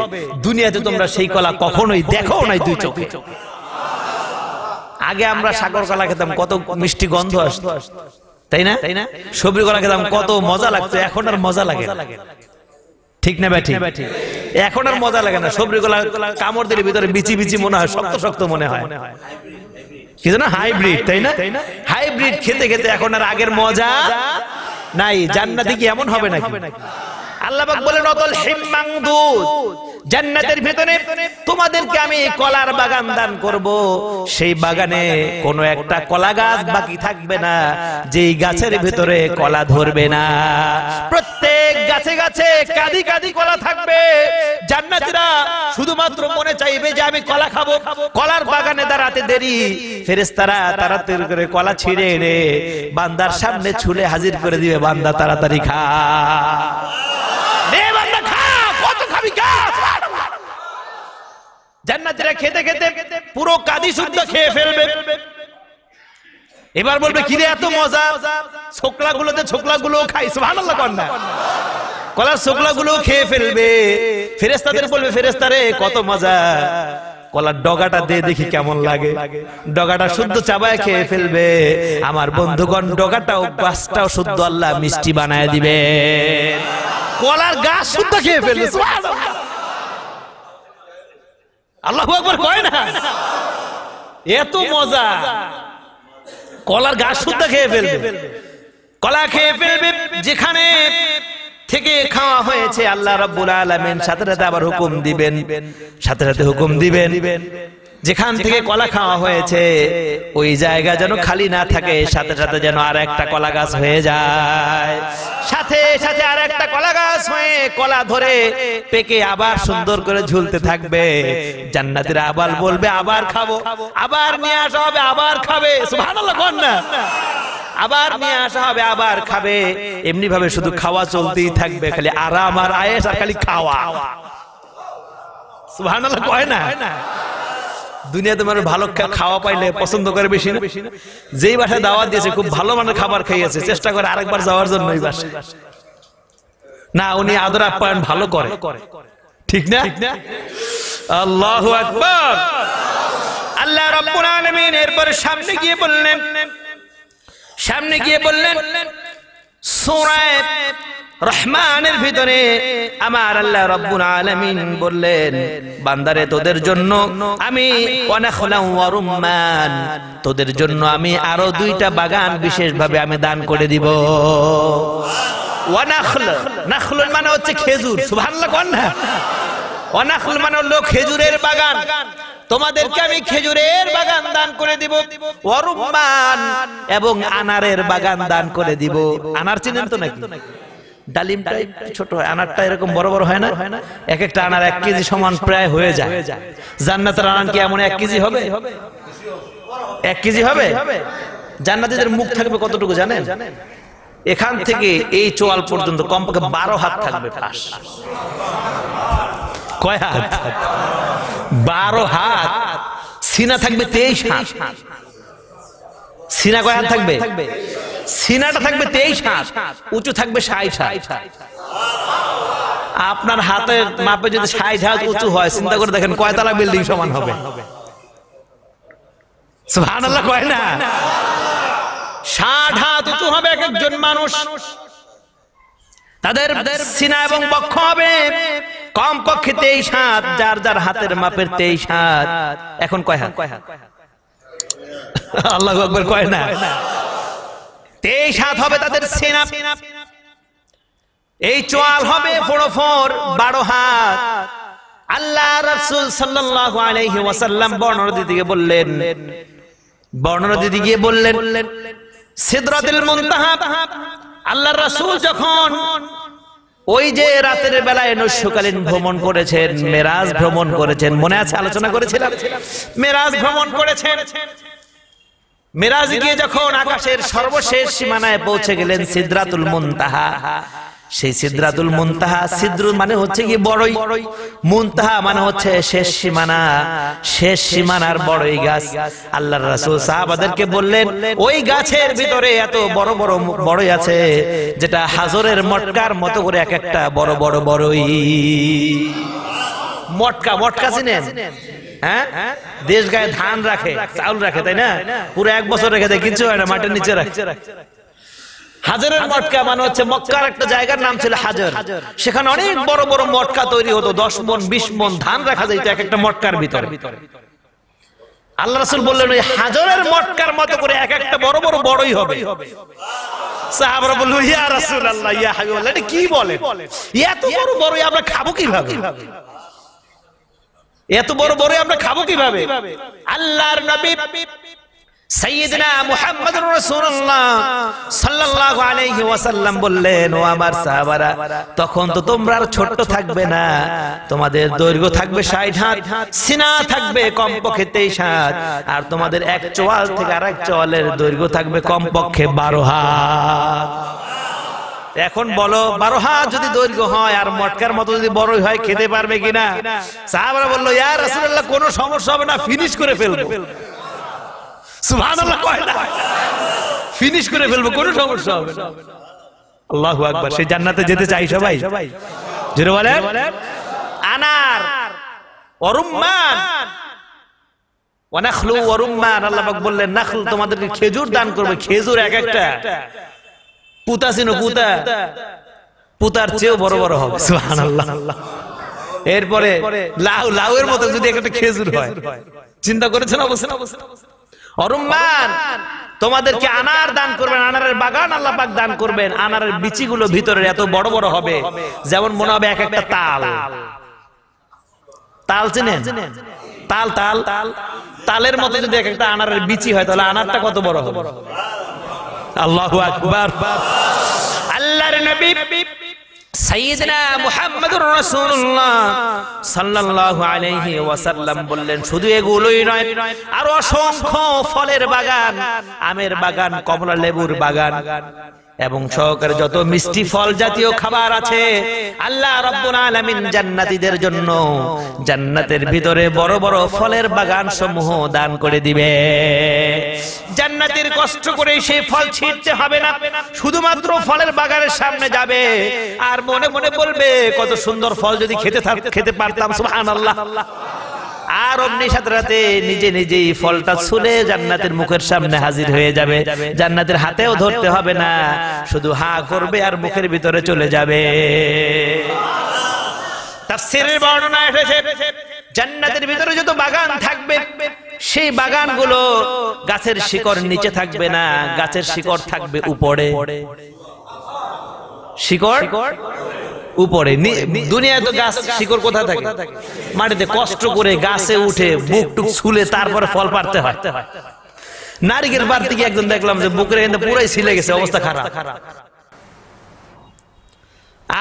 দুনিয়াতে তোমরা সেই কলা কখনোই দেখো নাই দুই চোখে। আগে আমরা সাগর কলা খেতাম, কত মিষ্টি গন্ধ আসতো, তাই না? সবরি কলা খেতাম, কত মজা লাগতো। এখন আর মজা লাগে, ঠিক না বেঠিক? এখন আর মজা লাগে না। সবরি কলা কামড় দিলে ভিতরে বিচি বিচি মনে হয়, শক্ত শক্ত মনে হয়, কিন্তু না হাইব্রিড, তাই না? হাইব্রিড খেতে খেতে এখন আর আগের মজা নাই। জান্নাতে কি এমন হবে নাকি? আল্লাহ পাক বলেন অতল হিমাংদুদ, জান্নাতের ভিতরে তোমাদেরকে আমি কলার বাগান দান করব, সেই বাগানে কোনো একটা কলা গাছ বাকি থাকবে না যেই গাছের ভিতরে কলা ধরবে না। প্রত্যেক গাছে গাছে কাঁদি কাঁদি কলা থাকবে। জান্নাতীরা শুধুমাত্র মনে চাইবে যে আমি কলা খাবো। কলার বাগানে দাঁড়াতে দেরি, ফেরেশতারা তাড়াতাড়ি করে কলা ছিঁড়ে এনে বান্দার সামনে ছুলে হাজির করে দিবে, বান্দা তাড়াতাড়ি খা। জান্নাতীরা খেতে খেতে পুরো কাঁদি শুদ্ধ খেয়ে ফেলবে। এবার বলবে কি রে এত মজা, ছোকলাগুলোতে ছোকলাগুলো খাই। সুবহানাল্লাহ। কন্যা কলার ছোকলাগুলো খেয়ে ফেলবে। ফেরেশতাদের বলবে ফেরেশতারে কত মজা, কলার ডগাটা দে দেখি কেমন লাগে। ডগাটা শুদ্ধ চাবায় খেয়ে ফেলবে। আমার বন্ধুগণ, ডগাটাও গাছটাও শুদ্ধ আল্লাহ মিষ্টি বানায় দিবে। কলার গাছ শুদ্ধ খেয়ে ফেলবে। সুবহানাল্লাহ। আল্লাহু আকবার কয় না? এত মজা, কলার গাছ শুদ্ধ খেয়ে ফেলবে। কলা খেয়ে ফেলবে। যেখানে থেকে খাওয়া হয়েছে। আল্লাহ রাব্বুল আলামিন সাথে সাথে আবার হুকুম দিবেন, সাথে সাথে হুকুম দিবেন যেখান থেকে কলা খাওয়া হয়েছে ওই জায়গা যেন খালি না থাকে, সাথে সাথে যেন আর একটা কলা গাছ হয়ে যায়, সাথে সাথে আর একটা কলা গাছ হয়ে কলা ধরে পেকে আবার সুন্দর করে ঝুলতে থাকবে। জান্নাতীরা আবার বলবে আবার খাবো, আবার নিয়ে আসা হবে, আবার খাবে। সুবহানাল্লাহ বল না, আবার নিয়ে আসা হবে, আবার খাবে। এমনি ভাবে শুধু খাওয়া চলতেই থাকবে, খালি আরাম আর আয়েশ আর খালি খাওয়া। সুবহানাল্লাহ কয় না, দুনিয়াতে মানুষ ভালো খাওয়া পাইলে পছন্দ করে বেশি না। যেই বাসায় দাওয়াত দিয়েছে খুব ভালো মানের খাবার খাইয়েছে, চেষ্টা করে আরেকবার যাওয়ার জন্য ওই বাসায় না। উনি আদর আপ্যায়ন ভালো করে, ঠিক না? আল্লাহু আকবার। আল্লাহ রাব্বুল আলামিন এরপরে সামনে গিয়ে বললেন, সামনে গিয়ে বললেন সূরা রহমানের ভিতরে আমার আল্লাহ রাব্বুল আলামিন বললেন, বান্দারে তোদের জন্য আমি ওয়ানাখলা ওয়া রুম্মান, তোদের জন্য আমি আরো দুইটা বাগান বিশেষভাবে আমি দান করে দিব। ওয়ানাখল, নাখল মানে হচ্ছে খেজুর। সুবহানাল্লাহ কোন না, ওয়ানাখল মানে হলো খেজুরের বাগান, তোমাদেরকে আমি খেজুরের বাগান দান করে দিব। ওয়া রুম্মান, এবং আনারের বাগান দান করে দিব। আনার চিনেন তো নাকি? ডালিমটা ছোট হয়, আনারটা এরকম বড় বড় হয় না? এক একটা আনার এক কেজি সমান প্রায় হয়ে যায়। জান্নাতের আনার কি এমন এক কেজি হবে? এক কেজি হবে। জান্নাতীদের মুখ থাকবে কতটুকু জানেন? এখান থেকে এই চোয়াল পর্যন্ত কমপক্ষে বারো হাত থাকবে। পাশ কয় হাত? বারো হাত। সিনা থাকবে তেইশ হাত। সিনা কয় হাত থাকবে? সিনাটা থাকবে তেইশ হাত, উঁচু থাকবে ষাট হাত। আপনার হাতের মাপে যদি ষাট হাত উঁচু হয়, চিন্তা করে দেখেন কয়তলা বিল্ডিং সমান হবে। সুবহানাল্লাহ কয় না? ষাট হাত উঁচু হবে এক একজন মানুষ, তাদের সিনা এবং বক্ষ হবে কমপক্ষে তেইশ হাত, যার যার হাতের মাপের তেইশ হাত। এখন কয় হাত? কয় হাত? আল্লাহু আকবার কয় না? তেইশ হাত হবে তাদের সেনা। এই চোয়াল হবে ফোড়ফোড় বারো হাত। আল্লাহ রাসূল সাল্লাল্লাহু আলাইহি ওয়াসাল্লাম বর্ণনা দিতে গিয়ে বললেন, বর্ণনা দিতে গিয়ে বললেন সিদরাতুল মুনতাহা। আল্লাহর রাসূল যখন ওই যে রাতের বেলায় নৈশকালীন ভ্রমণ করেছেন, মেরাজ ভ্রমণ করেছেন, মনে আছে আলোচনা করেছিলাম, মেরাজ ভ্রমণ করেছেন। মেরাজ গিয়ে যখন আকাশের সর্বশেষ সীমানায় পৌঁছে গেলেন সিদরাতুল মুনতাহা। সেই সিদরাতুল মুনতাহা, সিদরুল মানে হচ্ছে কি বড়ই, মুনতাহা মানে হচ্ছে শেষ সীমানা, শেষ সীমানার বড়ই গাছ। আল্লাহর রাসূল সাহাবাদেরকে বললেন ওই গাছের ভিতরে এত বড় বড় বড়ই আছে যেটা হাজরের মটকার মতো করে এক একটা বড় বড় বড়ই। মটকা, মটকা চিনেন? হ্যাঁ, দেশ গায়ে ধান রাখে, চাউল রাখে, তাই না? পুরো এক বছর রেখে দেয়, কিছু হয় না, মাটির নিচে রাখে। হাজারের মটকা মানে হচ্ছে মক্কার একটা জায়গার নাম ছিল হাজার, সেখানে অনেক বড় বড় মটকা তৈরি হতো, দশ মন বিশ মন ধান রাখা যেত এক একটা মটকার ভিতরে। আল্লাহ রাসূল বললেন ওই হাজারের মটকার মতো করে এক একটা বড় বড় বড়ই হবে। সাহাবারা বলল ইয়া রাসূলুল্লাহ, ইয়া হাবিবাল্লাহ, এটা কি বলেন? এত বড় বড়ই আমরা খাবো কিভাবে? এত বড় বড় আমরা খাবো কিভাবে? আল্লাহর নবী সাইয়্যিদনা মুহাম্মদুর রাসূলুল্লাহ সাল্লাল্লাহু আলাইহি ওয়াসাল্লাম বললেন ও আমার সাহাবারা, তখন তো তোমরা আর ছোট থাকবে না, তোমাদের দৈর্ঘ্য থাকবে ষাট হাত, সিনা থাকবে কমপক্ষে তেইশ হাত, আর তোমাদের এক চোয়াল থেকে আরেক চোয়ালের দৈর্ঘ্য থাকবে কমপক্ষে বারো হাত। এখন বলো বারো হাত যদি দৈর্ঘ্য হয় আর মটকার মতো যদি বড়ই হয়, খেতে পারবে কিনা? সাহাবারা বললো ইয়া রাসূলুল্লাহ, কোনো সমস্যা হবে না, ফিনিশ করে ফেলবো। সুবহানাল্লাহ কয় না? ফিনিশ করে ফেলবো, কোনো সমস্যা হবে না। আল্লাহু আকবার। সেই জান্নাতে যেতে চাই সবাই জোরে বলেন। আনার ওয়া রুম্মান, ওয়া নাখলু ওয়া রুম্মান, আল্লাহ পাক বললেন নাখল তোমাদেরকে খেজুর দান করবে। খেজুর এক একটা পুতা ছিল, পুতা পুতার চেয়েও বড় বড় হবে। সুবহানাল্লাহ। এরপরে লাউ, লাউয়ের মতো যদি একটা খেজুর হয়, চিন্তা করেছেন অবস্থা? অরুমান তোমাদেরকে আনার দান করবেন, আনারের বাগান আল্লাহ পাক দান করবেন। আনারের বিচিগুলো ভিতরে এত বড় বড় হবে যেমন মনে হবে এক একটা তাল। তাল চিনেন? তাল তাল তাল তালের মতো যদি এক একটা আনারের বিচি হয় তাহলে আনারটা কত বড় হবে। আল্লাহু আকবার। আল্লাহর নবী সাইয়েদনা মুহাম্মদুর রাসূলুল্লাহ সাল্লাল্লাহু আলাইহি ওয়াসাল্লাম বললেন, শুধু এগুলোই নয়, আর অসংখ্য ফলের বাগান, আমের বাগান, কমলা লেবুর বাগান এবং সহকারে যত মিষ্টি ফল জাতীয় খাবার আছে আল্লাহ রাব্বুল আলামিন জান্নাতীদের জন্য জান্নাতের ভিতরে বড় বড় ফলের বাগান সমূহ দান করে দিবে। জান্নাতীর কষ্ট করে সেই ফল ছিঁড়তে হবে না, শুধুমাত্র ফলের বাগানের সামনে যাবে আর মনে মনে বলবে কত সুন্দর ফল, যদি খেতে খেতে পারতাম সুবহানাল্লাহ। আর অমনি সাথে রাতে নিজে নিজেই ফলটা ছুলে জান্নাতের মুখের সামনে হাজির হয়ে যাবে। জান্নাতের হাতেও ধরতে হবে না, শুধু হা করবে আর মুখের ভিতরে চলে যাবে। তাফসীরের বর্ণনা এসেছে জান্নাতের ভিতরে যত বাগান থাকবে সেই বাগানগুলো গাছের শিকড় নিচে থাকবে না, গাছের শিকড় থাকবে উপরে। শিকড় উপরে। দুনিয়ায় তো গাছ শিকড় কোথায় থাকে? মাটিতে। কষ্ট করে গাছে উঠে বুক টুক ছুলে তারপরে ফল পারতে হয়। নারকেল পারতে গিয়ে একজন দেখলাম যে বুকের এখানে পুরাই ছিলে গেছে, অবস্থা খারাপ।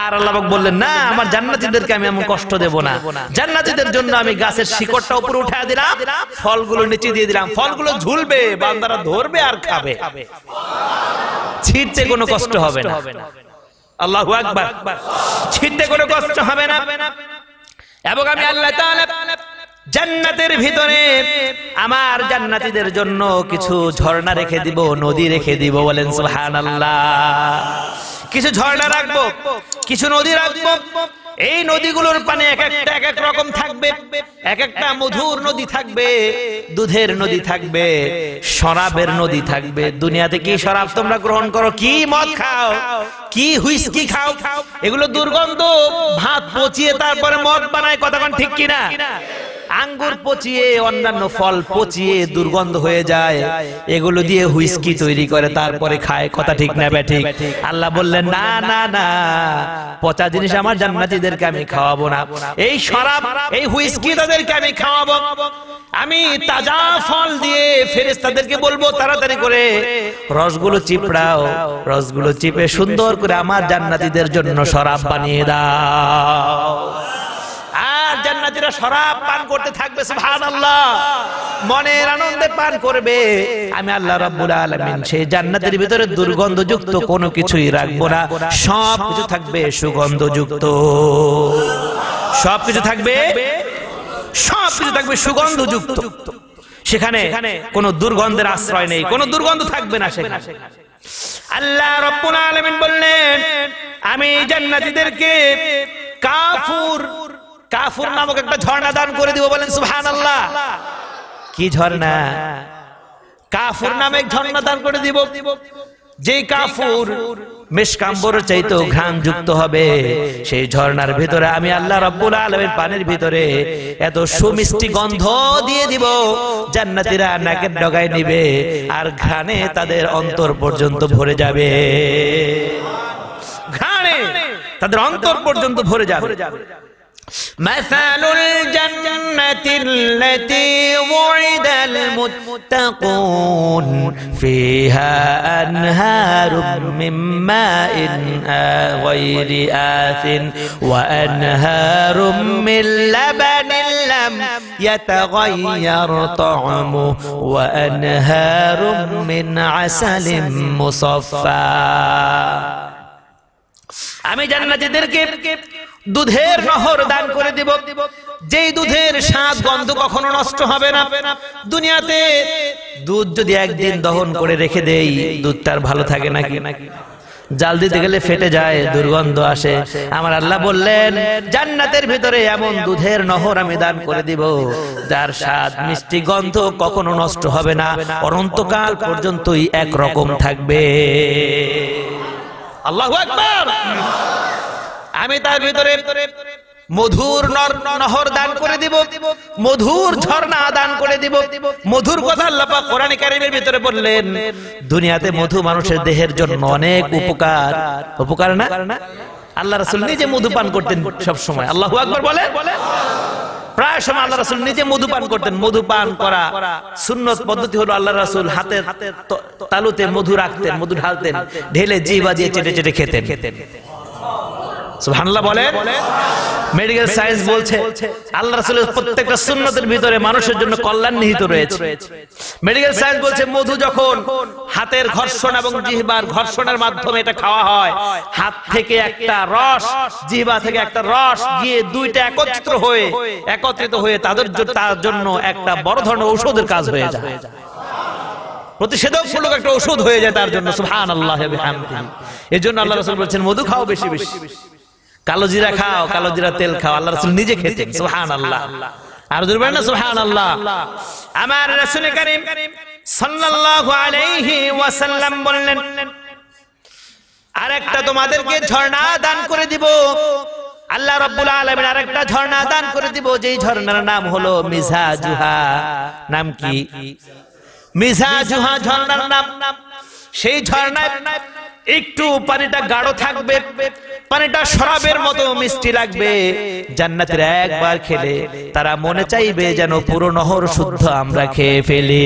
আর আল্লাহ পাক বললেন, না, আমার জান্নাতীদেরকে আমি এমন কষ্ট দেব না। জান্নাতীদের জন্য আমি গাছের শিকড়টা উপরে উঠায় দিলাম, ফলগুলো নিচে দিয়ে দিলাম। ফলগুলো ঝুলবে, বান্দারা ধরবে আর খাবে, ছিঁড়তে কোনো কষ্ট হবে না। আল্লাহু আকবার। ছিটতে কোনো কষ্ট হবে না। এবং আমি আল্লাহ তাআলা জান্নাতের ভিতরে আমার জান্নাতীদের জন্য কিছু ঝর্ণা রেখে দিব, নদী রেখে দিব। বলেন সুবহানাল্লাহ। কিছু ঝর্ণা রাখবো, কিছু নদী রাখবো। এই নদীগুলোর পানি এক একটা এক এক রকম থাকবে। এক একটা মধুর নদী থাকবে, দুধের নদী থাকবে, শরাবের নদী থাকবে। দুনিয়াতে কি শরাব তোমরা গ্রহণ করো, কি মদ খাও, কি হুইস্কি খাও, এগুলো দুর্গন্ধ। ভাত পচিয়ে তারপরে মদ বানায়, কতক্ষণ ঠিক কিনা? আঙ্গুর পচিয়ে, অন্যান্য ফল পচিয়ে দুর্গন্ধ হয়ে যায়, এগুলো দিয়ে হুইস্কি তৈরি করে তারপরে খায়। কথা ঠিক না ব্যাঠিক? আল্লাহ বললেন, না না না, পচা জিনিস আমার জান্নাতীদেরকে আমি খাওয়াবো না। এই শরাব, এই হুইস্কি তাদেরকে আমি খাওয়াবো। আমি তাজা ফল দিয়ে ফেরেশতাদেরকে বলবো, তাড়াতাড়ি করে রসগুলো চিপড়াও। রসগুলো চিপে সুন্দর করে আমার জান্নাতীদের জন্য শরাব বানিয়ে দাও। জান্নাতীরা শরাব পান করতে থাকবে, সুবহানাল্লাহ, মনের আনন্দে পান করবে। আমি আল্লাহ রাব্বুল আলামিন সেই জান্নাতের ভিতরে দুর্গন্ধযুক্ত কোনো কিছুই রাখবো না, সব কিছু থাকবে সুগন্ধযুক্ত। সব কিছু থাকবে সব কিছু থাকবে সুগন্ধযুক্ত। সেখানে কোনো দুর্গন্ধের আশ্রয় নেই, কোনো দুর্গন্ধ থাকবে না সেখানে। আল্লাহ রাব্বুল আলামিন বললেন, আমি জান্নাতীদেরকে কাফুর কাফুর নামক একটা ঝর্ণা দান করে দিব। বলেন সুবহানাল্লাহ। কি ঝর্ণা? কাফুর নামে ঝর্ণা দান করে দিব। যেই কাফুর মেশকাম্বরের চাইতেও ঘ্রাণযুক্ত হবে, সেই ঝর্ণার ভিতরে আমি আল্লাহ রাব্বুল আলামিন পানির ভিতরে এত সুমিষ্টি গন্ধ দিয়ে দিব, জান্নাতীরা নাকের ডগায় নিবে আর ঘ্রাণে তাদের অন্তর পর্যন্ত ভরে যাবে। ঘ্রাণে তাদের অন্তর পর্যন্ত ভরে যাবে। مثل الجنة التي وعد المتقون فيها أنهار من ماء غير آث وأنهار من لبن لم يتغير طعمه وأنهار من عسل مصفى. আমি জান্নাতীদেরকে দুধের নহর দান করে দিব, যেই দুধের স্বাদ গন্ধ কখনো নষ্ট হবে না। দুনিয়াতে দুধ যদি একদিন দহন করে রেখে দেই, দুধটার ভালো থাকে নাকি? জাল দিতে গেলে ফেটে যায়, দুর্গন্ধ আসে। আমার আল্লাহ বললেন, জান্নাতের ভিতরে এমন দুধের নহর আমি দান করে দিব, যার স্বাদ মিষ্টি গন্ধ কখনো নষ্ট হবে না, অনন্তকাল পর্যন্তই এক রকম থাকবে। আল্লাহু আকবার। আমি তার ভিতরে মধুর নহর দান করে দিব, মধুর ঝর্ণা দান করে দিব। মধুর কথা আল্লাহ পাক কোরআনে কারিমের ভিতরে বললেন, দুনিয়াতে মধু মানুষের দেহের জন্য অনেক উপকার, উপকার না? আল্লাহ রাসূল নিজে মধু পান করতেন সব সময়। আল্লাহু আকবার বলে প্রায় সময় আল্লাহ রাসূল নিজে মধু পান করতেন। মধু পান করা সুন্নত পদ্ধতি হলো আল্লাহ রাসূল হাতে তালুতে মধু রাখতেন, মধু ঢালতেন, ঢেলে জিহ্বা দিয়ে চেটে চেটে খেতেন। সুবহানাল্লাহ বলেন। মেডিকেল সায়েন্স বলছে আল্লাহ রাসূলের প্রত্যেকটা সুন্নতের ভিতরে মানুষের জন্য কল্যাণ নিহিত রয়েছে। মেডিকেল সায়েন্স বলছে মধু যখন হাতের ঘর্ষণ এবং জিহ্বার ঘর্ষণের মাধ্যমে এটা খাওয়া হয়, হাত থেকে একটা রস, জিহ্বা থেকে একটা রস গিয়ে দুইটা একত্রিত হয়ে একত্রিত হয়ে তাদের জন্য একটা বড় ধরনের ঔষধের কাজ হয়ে যায়, প্রতিষেধক মূলক একটা ঔষধ হয়ে যায় তার জন্য। সুবহানাল্লাহ বিহামদিহি। এজন্য আল্লাহ রাসূল বলেছেন মধু খাও বেশি বেশি, কালো জিরা খাও, কালো জিরা তেল খাও। আল্লাহ রাসূল নিজে খেতেন। সুবহানাল্লাহ। আর জোরে বলেন না সুবহানাল্লাহ। আমার রাসূল কারীম সাল্লাল্লাহু আলাইহি ওয়াসাল্লাম বললেন, আরেকটা তোমাদেরকে ঝর্ণা দান করে দিব। আল্লাহ রাব্বুল আলামিন আরেকটা ঝর্ণা দান করে দিব, যেই ঝর্ণার নাম হলো মিজাজুহা। নাম কি? মিজাজুহা ঝর্ণার নাম। সেই ঝর্ণায় একটু পানিটা গাঢ় থাকবে, পানিটা শরাবের মতো মিষ্টি লাগবে। জান্নাতের একবার খেলে তারা মনে চাইবে যেন পুরো নহর শুদ্ধ আমরা খেয়ে ফেলি।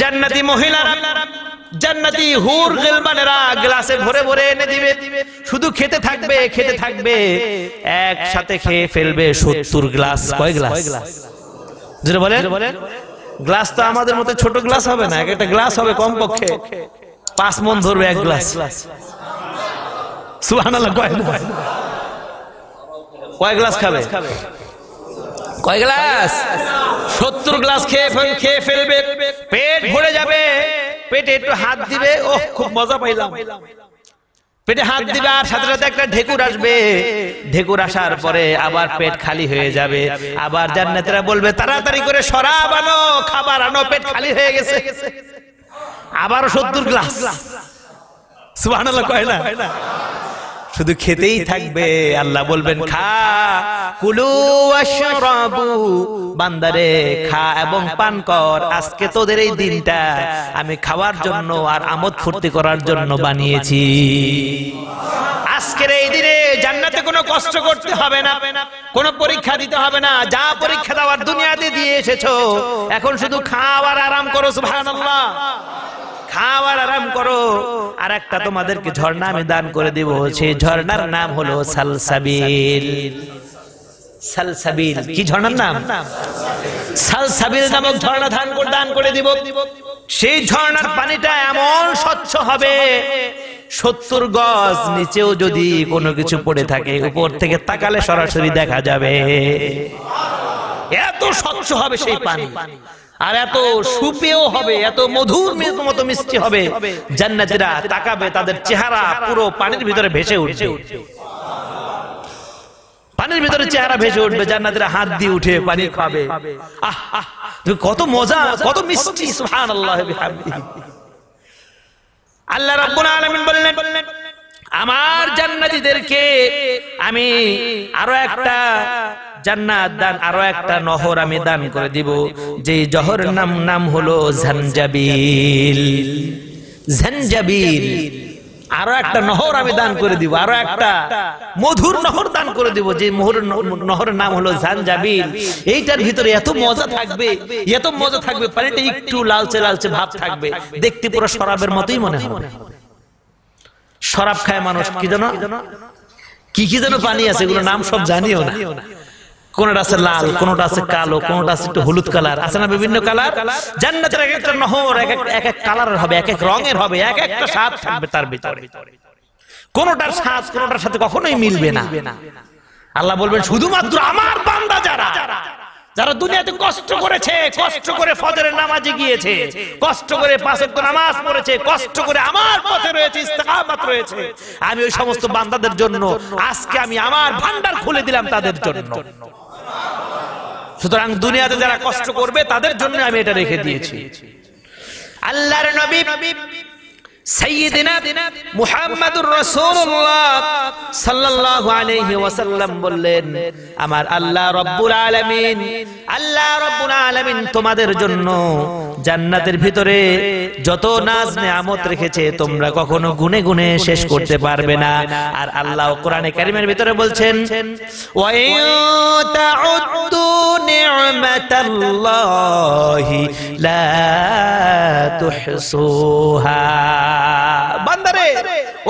জান্নাতি মহিলারা, জান্নাতি হুর গিলমানেরা গ্লাসে ভরে ভরে এনে দিবে, শুধু খেতে থাকবে খেতে থাকবে, একসাথে খেয়ে ফেলবে সত্তর গ্লাস। কয় গ্লাস? যারা বলেন গ্লাস তো আমাদের মতো ছোট গ্লাস হবে না, একটা গ্লাস হবে কমপক্ষে পাঁচ মন ধরবে এক গ্লাস। সুবহানাল্লাহ। কয় গ্লাস খাবে? কয় গ্লাস? সত্তর গ্লাস খেয়ে খেয়ে ফেলবে, পেট ভরে যাবে। পেটে একটু হাত দিবে, ওহ খুব মজা পাইলাম, পেটে হাত দিবে, আর সাথে সাথে একটা ঢেকুর আসবে। ঢেকুর আসার পরে আবার পেট খালি হয়ে যাবে। আবার জান্নাতীরা বলবে তাড়াতাড়ি করে শরাব আনো, খাবার আনো, পেট খালি হয়ে গেছে। আবারও সত্তর গ্লাস। সুবহানাল্লাহ। কয় না? শুধু খেতেই থাকবে। আল্লাহ বলবেন খা, কুলু ওয়াশরাবু, বান্দারে খা এবং পান কর, আজকে তোদের এই দিনটা আমি খাওয়ার জন্য আর আমোদ ফুর্তি করার জন্য বানিয়েছি। আজকের এই দিনে জান্নাতে কোনো কষ্ট করতে হবে না, কোনো পরীক্ষা দিতে হবে না। যা পরীক্ষা দেওয়ার দুনিয়াতে দিয়ে এসেছো, এখন শুধু খাও আর আরাম করো। সুবহানাল্লাহ। খাও আর আরাম করো। আর একটা তোমাদেরকে ঝর্ণা আমি দান করে দিব, সেই ঝর্ণার নাম হলো সালসাবিল। সালসাবিল কি ঝর্ণার নাম? সালসাবিল নামক ঝর্ণা দান করে দিব। সেই ঝর্ণার পানিটা এমন স্বচ্ছ হবে, সত্তর গজ নিচেও যদি কোনো কিছু পড়ে থাকে উপর থেকে তাকালে সরাসরি দেখা যাবে। এত স্বচ্ছ হবে সেই পানি, আর এত সুপেয় হবে, এত মধুর মতো মিষ্টি হবে। জান্নাতীরা তাকাবে, তাদের চেহারা পুরো পানির ভিতরে ভেসে উঠবে, পানির ভিতরে চেহারা ভেসে উঠবে। জান্নাতীরা হাত দিয়ে উঠে পানি খাবে। আহ আহ কত মজা, কত মিষ্টি। সুবহানাল্লাহ বিহামদিহি। আল্লাহ রাব্বুল আলামিন বললেন আমার জান্নাতীদেরকে আমি আরো একটা জান্নাত দান, আরো একটা নহর আমি দান করে দিব, যেই জহর নাম নাম হলো ঝঞ্জাবিল। ঝঞ্জাবিল। আরো একটা নহর আমি দান করে দিব, আরো একটা মধুর নহর দান করে দিব, যে মধুর নহরের নাম হলো ঝঞ্জাবিল। এইটার ভিতরে এত মজা থাকবে, এত মজা থাকবে, পানিটা একটু লালচে লালচে ভাব থাকবে, দেখতে পুরো শরাবের মতোই মনে হবে। শরাব খায় মানুষ, কি জানো কি কি যেন পানি আছে, এগুলো নাম সব জানিও না। কোনটা আছে লাল, কোনটা আছে কালো, কোনটা আছে একটু হলুদ কালার, আছে না বিভিন্ন কালার। জান্নাতের এক একটা নহর এক এক কালারের হবে, এক এক রঙের হবে, এক একটা স্বাদ থাকবে তার ভিতরে। কোনটার স্বাদ কোনটার সাথে কখনোই মিলবে না। আল্লাহ বলবেন শুধুমাত্র আমার বান্দা যারা যারা দুনিয়াতে কষ্ট করেছে, কষ্ট করে ফজরের নামাজে গিয়েছে, কষ্ট করে পাঁচ ওয়াক্ত নামাজ পড়েছে, কষ্ট করে আমার পথে রয়েছে, ইসতিকামাত রয়েছে, আমি ওই সমস্ত বান্দাদের জন্য আজকে আমি আমার ভান্ডার খুলে দিলাম তাদের জন্য। সুতরাং দুনিয়াতে যারা কষ্ট করবে তাদের জন্য আমি এটা রেখে দিয়েছি। আল্লাহর নবী সাইয়্যিদিনা মুহাম্মাদুর রাসূলুল্লাহ সাল্লাল্লাহু আলাইহি ওয়াসাল্লাম বললেন, আমার আল্লাহ রব্বুল আলামিন আল্লাহ রব্বুল আলামিন তোমাদের জন্য জান্নাতের ভিতরে যত নাজ নিয়ামত রেখেছে তোমরা কখনো গুনে গুনে শেষ করতে পারবে না। আর আল্লাহ কোরআনে কারিমের ভিতরে বলছেন, ওয়া ইন তাউদ্দু নি'মাতাল্লাহি লা তুহসুহা। বান্দারে,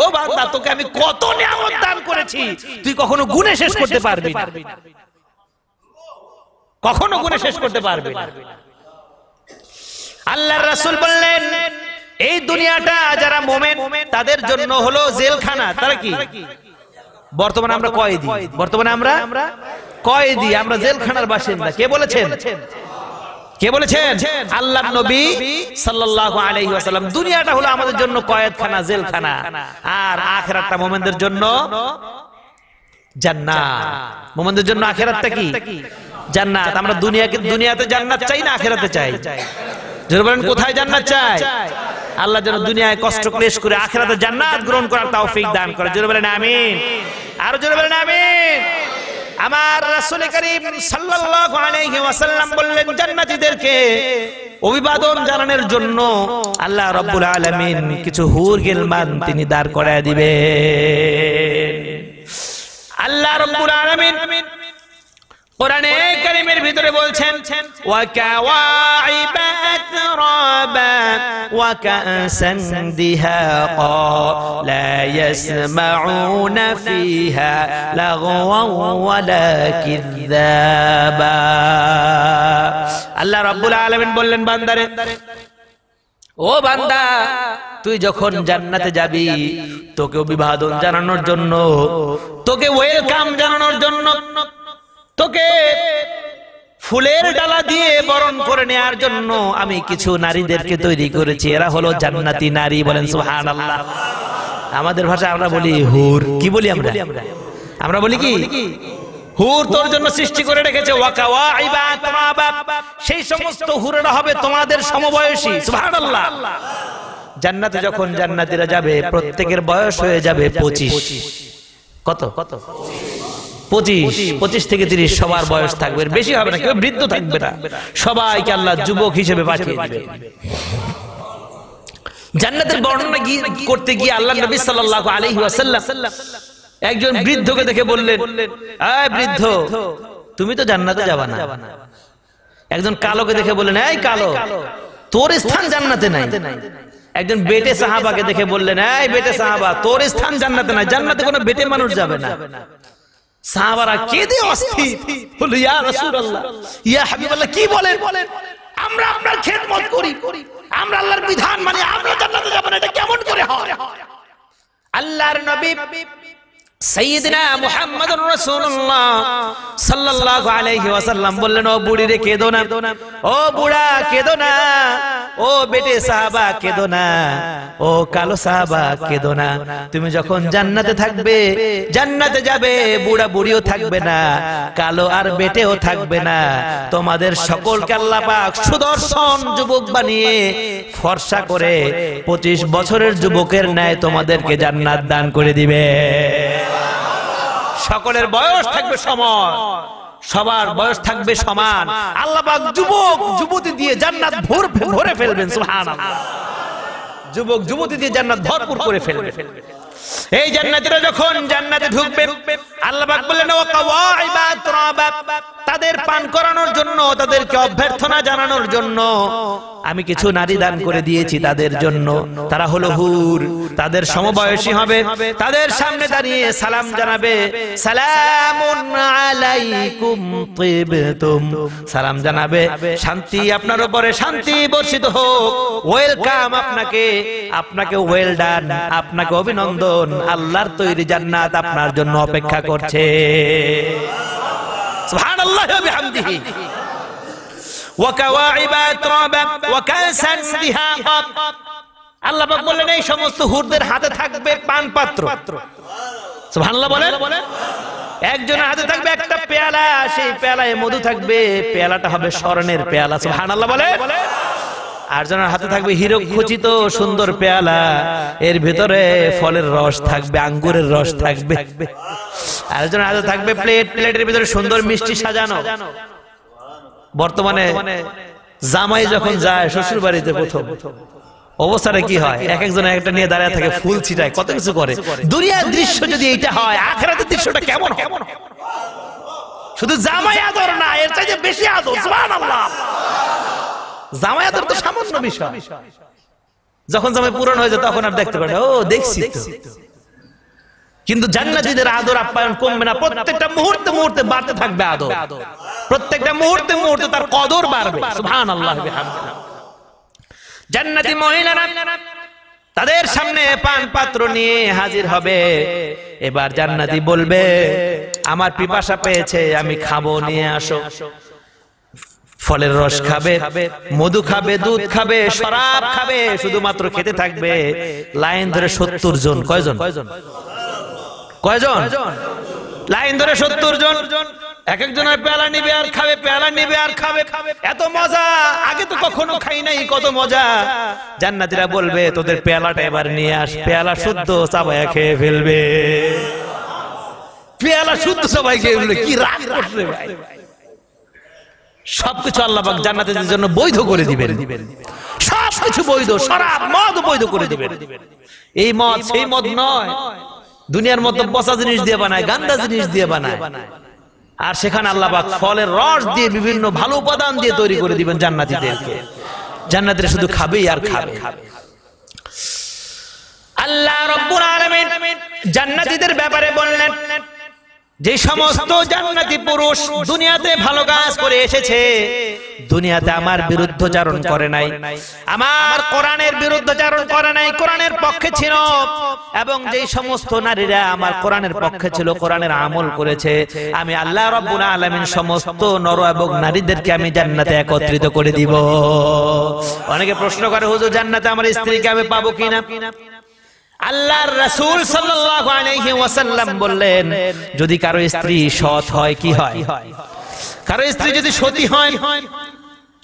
ও বান্দা, তোকে আমি কত নিয়ামত দান করেছি, তুই কখনো গুনে শেষ করতে পারবি না, কখনো গুনে শেষ করতে পারবি না। আল্লাহর রাসূল বললেন, এই দুনিয়াটা যারা মুমিন তাদের জন্য হলো জেলখানা। তারা কি বর্তমানে আমরা কয়েদি, বর্তমানে আমরা কয়েদি, আমরা জেলখানার বাসিন্দা। কে বলেছেন? কে বলেছেন? আল্লাহর নবী সাল্লাল্লাহু আলাইহি ওয়াসাল্লাম। দুনিয়াটা হলো আমাদের জন্য কয়েদখানা, জেলখানা, আর আখিরাতটা মুমিনদের জন্য জান্নাত। মুমিনদের জন্য আখিরাতটা কি? জান্নাত। আমরা দুনিয়াকে দুনিয়াতে জান্নাত চাই না আখিরাতে চাই? যারা বলেন কোথায় জান্নাত চাই? আল্লাহ যেন দুনিয়ায় কষ্ট ক্লেশ করে আখিরাতে জান্নাত গ্রহণ করার তৌফিক দান করে। যারা বলেন আমিন, আর যারা বলেন আমিন। আমার রাসূল কারীম সাল্লাল্লাহু আলাইহি ওয়াসাল্লাম বললেন, জান্নাতীদেরকে অভিবাদন জানানোর জন্য আল্লাহ রাব্বুল আলামিন কিছু হুর গিলমান তিনি দাঁড় করায় দিবেন। আল্লাহ রাব্বুল আলামিন কোরআনে কারিমের ভিতরে বলছেন, ওয়া কাওয়াইবা আতরাবা ওয়া কাআসান দিহাকা লা ইয়াসমাউনা ফিহা লাগওয়া ওয়া লা কিযযাবা। আল্লাহ রাব্বুল আলামিন বললেন, বান্দারে, ও বান্দা, তুই যখন জান্নাতে যাবি তোকে অভিবাদন জানানোর জন্য, তোকে ওয়েলকাম জানানোর জন্য, তোকে ফুলের ডালা দিয়ে বরণ করে নেয়ার জন্য আমি কিছু নারীদেরকে তৈরি করেছি। এরা হলো জান্নাতি নারী। বলেন সুবহানাল্লাহ। আমাদের ভাষায় আমরা বলি হুর। কি বলি আমরা? আমরা বলি কি? হুর তোর জন্য সৃষ্টি করে রেখেছে। ওয়াকাওয়াইবা আতরাবা, সেই সমস্ত হুররা হবে তোমাদের সমবয়সী। সুবহানাল্লাহ। জান্নাতে যখন জান্নাতীরা যাবে প্রত্যেকের বয়স হয়ে যাবে পঁচিশ। কত? পঁচিশ। পঁচিশ থেকে তিরিশ সবার বয়স থাকবে, বেশি হবে না, কেউ বৃদ্ধ থাকবে না। সবাইকে আল্লাহ যুবক হিসেবে পাঠিয়ে দিবে। জান্নাতের বর্ণনা করতে গিয়ে আল্লাহ নবী সাল্লাল্লাহু আলাইহি ওয়াসাল্লাম একজন বৃদ্ধকে দেখে বললেন, এই বৃদ্ধ, তুমি তো জান্নাতে যাবা না। একজন কালোকে দেখে বললেন, এই কালো, তোর স্থান জান্নাতে নাই। একজন বেটে সাহাবাকে দেখে বললেন, এই বেটে সাহাবা, তোর স্থান জান্নাতে নাই, জান্নাতে কোনো বেটে মানুষ যাবে না। সাহাবারা কেঁদে অস্থির। বলল, ইয়া রাসূলুল্লাহ, ইয়া হাবিবাল্লাহ, কি বলেন? আমরা আপনার খেদমত করি, আমরা আল্লাহর বিধান মানি, আমরা জান্নাতে যাব না, এটা কেমন করে হয়? আল্লাহর নবী সাইয়্যিদিনা মুহাম্মাদুর রাসূলুল্লাহ সাল্লাল্লাহু আলাইহি ওয়াসাল্লাম বললেন, ও বুড়ি রে, কেঁদো না। ও বুড়া, কেঁদো না। ও বেটে সাহাবা, কেঁদো না। ও কালো সাহাবা, কেঁদো না। তুমি যখন জান্নাতে থাকবে, জান্নাতে যাবে, বুড়া বুড়িও থাকবে না, কালো আর বেটেও থাকবে না। তোমাদের সকলকে আল্লাহ পাক সুদর্শন যুবক বানিয়ে ফর্সা করে পঁচিশ বছরের যুবকের ন্যায় তোমাদেরকে জান্নাত দান করে দিবে। সকলের বয়স থাকবে সমান, সবার বয়স থাকবে সমান। আল্লাহ পাক যুবক যুবতী দিয়ে জান্নাত ভরে ফেলবেন। সুবহানাল্লাহ। যুবক যুবতী দিয়ে জান্নাত ভরপুর করে ফেলবে। এই জান্নাতীরা যখন জান্নাতে ঢুকবে, আল্লাহ পাক বললেন, ও কাওয়াইবা তুরাবা, তাদের পান করানোর জন্য, তাদেরকে অভ্যর্থনা জানানোর জন্য আমি কিছু নারী দান করে দিয়েছি তাদের জন্য। তারা হলো হুর, তাদের সমবয়সী হবে। তাদের সামনে দাঁড়িয়ে সালাম জানাবে। সালামুন আলাইকুম তিবতুম, সালাম জানাবে, শান্তি আপনার উপরে, শান্তি বর্ষিত হোক, ওয়েলকাম আপনাকে, আপনাকে ওয়েল ডান, আপনাকে অভিনন্দন, আল্লাহর তৈরি জান্নাত আপনার জন্য অপেক্ষা করছে। সুবহানাল্লাহ ওয়া বিহামদিহি। আল্লাহ পাক বললেন, এই সমস্ত হুরদের হাতে থাকবে পান পাত্র। সুবহানাল্লাহ বলেন। একজনের হাতে থাকবে একটা পেয়ালা, সেই পেয়ালায় মধু থাকবে, পেয়ালাটা হবে স্বর্ণের পেয়ালা। সুবহানাল্লাহ বলেন। আর জানার হাতে থাকবে হীরক খচিত সুন্দর পেয়ালা, এর ভিতরে ফলের রস থাকবে, আঙ্গুরের রস থাকবে। আর জানার হাতে থাকবে প্লেট, প্লেটের ভিতরে সুন্দর মিষ্টি সাজানো। বর্তমানে জামাই যখন যায় শ্বশুর বাড়িতে প্রথম অবস্থাটা কি হয়, এক একজন একটা নিয়ে দাঁড়ায় থাকে, ফুল ছিটায়, কত কিছু করে। দুনিয়ার দৃশ্য যদি এইটা হয়, আখিরাতের দৃশ্যটা কেমন হবে? শুধু জামাই আদর না, এর চাইতে বেশি আদর। সুবহানাল্লাহ, জামাই আদর তো সামান্য বিষয়। যখন জামাই পূরণ হয়ে যায় তখন আর দেখতে পারে ও দেখছি তো, কিন্তু জান্নাতীদের আদর আপ্যায়ন কমবে না। প্রত্যেকটা মুহূর্তে মুহূর্তে বাড়তে থাকবে আদর, প্রত্যেকটা মুহূর্তে মুহূর্তে তার কদর বাড়বে। সুবহানাল্লাহ বিহামদিহি। জান্নাতি মহিলারা তাদের সামনে পান পাত্র নিয়ে হাজির হবে। এবার জান্নাতি বলবে আমার পিপাসা পেয়েছে, আমি খাবো, নিয়ে আসো। ফলের রস খাবে, মধু খাবে, দুধ খাবে, শরাব খাবে, শুধুমাত্র খেতে থাকবে। লাইন ধরে সত্তর জন কয়জন কয়জন লাইন ধরে সত্তর জন। এক একজনের পেয়ালা নিবে আর খাবে, পেয়ালা নিবে আর খাবে। এত মজা আগে তো কখনো খাই নাই, কত মজা। জান্নাতীরা বলবে তোদের পেয়ালাটা এবার নিয়ে আস। পেয়ালা শুদ্ধ চাবায়া খেয়ে ফেলবে, পেয়ালা শুদ্ধ সবাই খেয়ে ফেলবে। কি রাগ করছে ভাই! সবকিছু আল্লাহ পাক জান্নাতীদের জন্য বৈধ করে দিবেন, সবকিছু বৈধ। শরাব, মদ বৈধ করে দিবেন। এই মদ সেই মদ নয়, দুনিয়ার মতো পচা জিনিস দিয়ে বানায়, গান্দা জিনিস দিয়ে বানায়। আর সেখানে আল্লাহ পাক ফলের রস দিয়ে বিভিন্ন ভালো উপাদান দিয়ে তৈরি করে দিবেন জান্নাতীদেরকে। জান্নাতীরা শুধু খাবেই আর খাবে। আল্লাহ রাব্বুল আলামিন জান্নাতীদের ব্যাপারে বললেন যে সমস্ত জান্নাতি পুরুষ দুনিয়াতে ভালো কাজ করে এসেছে, দুনিয়াতে আমার বিরুদ্ধচারণ করে নাই, আমার কোরআনের বিরুদ্ধচারণ করে নাই, কোরআনের পক্ষে ছিল, এবং যেই সমস্ত নারীরা আমার কোরআনের পক্ষে ছিল, কোরআনের আমল করেছে, আমি আল্লাহ রাব্বুল আলামিন সমস্ত নর এবং নারীদেরকে আমি জান্নাতে একত্রিত করে দিব। অনেকে প্রশ্ন করে হুজুর জান্নাতে আমার স্ত্রীকে আমি পাবো কিনা? আল্লাহর রাসূল সাল্লাল্লাহু আলাইহি ওয়াসাল্লাম বললেন যদি কারো স্ত্রী সৎ হয়, কি হয়, কারো স্ত্রী যদি সতী হয়,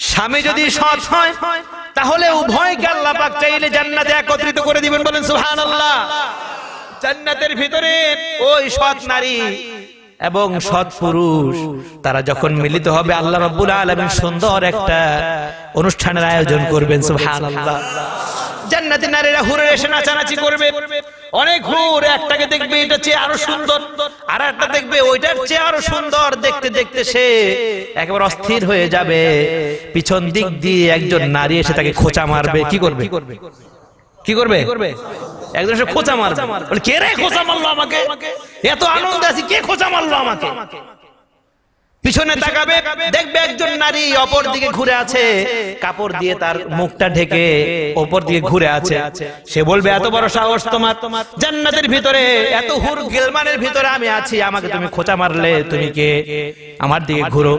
স্বামী যদি সৎ হয়, তাহলে উভয়কে আল্লাহ পাক চাইলে জান্নাতে একত্রিত করে দিবেন। বলেন সুবহানাল্লাহ। জান্নাতের ভিতরে ওই সৎ নারী এবং সৎ পুরুষ তারা যখন মিলিত হবে, আল্লাহ রাব্বুল আলামিন সুন্দর একটা অনুষ্ঠানের আয়োজন করবেন। সুবহানাল্লাহ। জান্নাতের নারীরা হুরের এসে নাচানাচি করবে। অনেক হুর, একটাকে দেখবে এটা চেয়ে আরো সুন্দর, আর একটা দেখবে ওইটার চেয়ে আরো সুন্দর। দেখতে দেখতে সে একেবারে অস্থির হয়ে যাবে। পিছন দিক দিয়ে একজন নারী এসে তাকে খোঁচা মারবে। কি করবে কি করবে একজন এসে খোঁচা মারবে। বলে কে রে খোঁচা মারলো আমাকে? এত আনন্দ আছি, কে খোঁচা মারলো আমাকে? পিছনে তাকাবে, দেখবে একজন নারী অপর দিকে ঘুরে আছে, কাপড় দিয়ে তার মুখটা ঢেকে অপর দিকে ঘুরে আছে। সে বলবে এত বড় সাহস তোমার, জান্নাতের ভিতরে এত হুর গেলমানের ভিতরে আমি আছি, আমাকে তুমি খোঁচা মারলে, তুমি কে? আমার দিকে ঘুরো।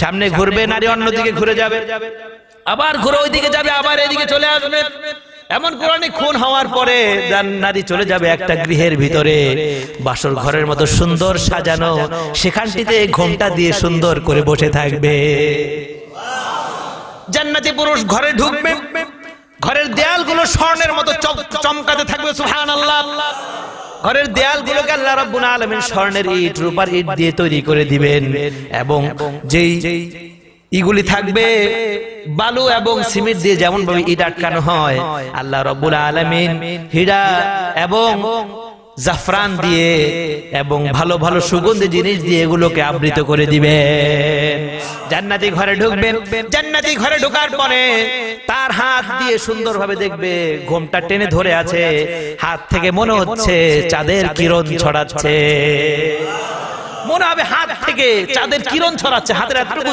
সামনে ঘুরবে নারী, অন্য দিকে ঘুরে যাবে, আবার ঘুরে ওই দিকে যাবে, আবার এদিকে চলে আসবে। এমন কোরআনে খুন হওয়ার পরে নারী চলে যাবে একটা গৃহের ভিতরে, বাসর ঘরের মতো সুন্দর সাজানো, সেখানটিতে ঘোমটা দিয়ে সুন্দর করে বসে থাকবে। জান্নাতি পুরুষ ঘরে ঢুকবে, ঘরের দেয়ালগুলো স্বর্ণের মতো চমকাতে থাকবে। সুবহানাল্লাহ। ঘরের দেয়ালগুলোকে আল্লাহ রাব্বুল আলামিন স্বর্ণের ইট, রূপার ইট দিয়ে তৈরি করে দিবেন। এবং যেই ইগুলি থাকবে বালু এবং সিমেন্ট দিয়ে যেমন ভাবে ইট আটকানো হয়, আল্লাহ রাব্বুল আলামিন হীরা এবং জাফরান দিয়ে এবং ভালো ভালো সুগন্ধি জিনিস দিয়ে এগুলোকে আবৃত করে দিবেন। জান্নাতি ঘরে ঢুকবেন। জান্নাতি ঘরে ঢোকার পরে তার হাত দিয়ে সুন্দরভাবে দেখবে ঘোমটা টেনে ধরে আছে, হাত থেকে মনে হচ্ছে চাঁদের কিরণ ছড়াচ্ছে। মনে হবে হাত থেকে চাঁদের কিরণ ছড়াচ্ছে, হাতের এতটুকু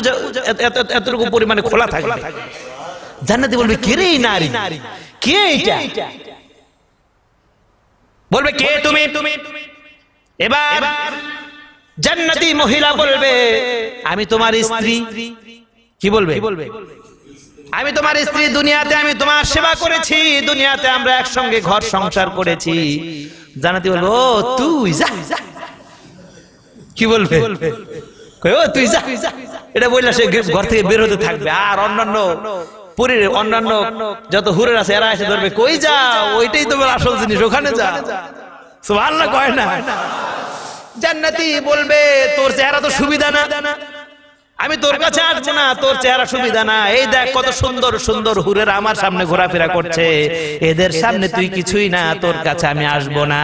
এতটুকু পরিমাণে খোলা থাকবে। জান্নাতি বলবে কে রে নারী, কে এটা? বলবে কে তুমি? এবার জান্নাতি মহিলা বলবে আমি তোমার স্ত্রী। কি বলবে? আমি তোমার স্ত্রী, দুনিয়াতে আমি তোমার সেবা করেছি, দুনিয়াতে আমরা একসঙ্গে ঘর সংসার করেছি। জান্নাতি বলবে ও তুই যা। কি বলবে? ও তুই যা। এটা বললে সে ঘর থেকে বের হতে থাকবে। আর অন্যান্য পুরীর অন্যান্য যত হুরের আছে এরা এসে ধরবে, কই যা, ওইটাই তোমার আসল জিনিস, ওখানে যা। সুবহানাল্লাহ কয় না? জান্নাতি বলবে তোর চেহারা তো সুবিধা না, আমি তোর কাছে আসবো না, তোর চেহারা সুবিধা না, এই দেখ কত সুন্দর সুন্দর হুরের আমার সামনে ঘোরাফেরা করছে, এদের সামনে তুই কিছুই না, তোর কাছে আমি আসবো না।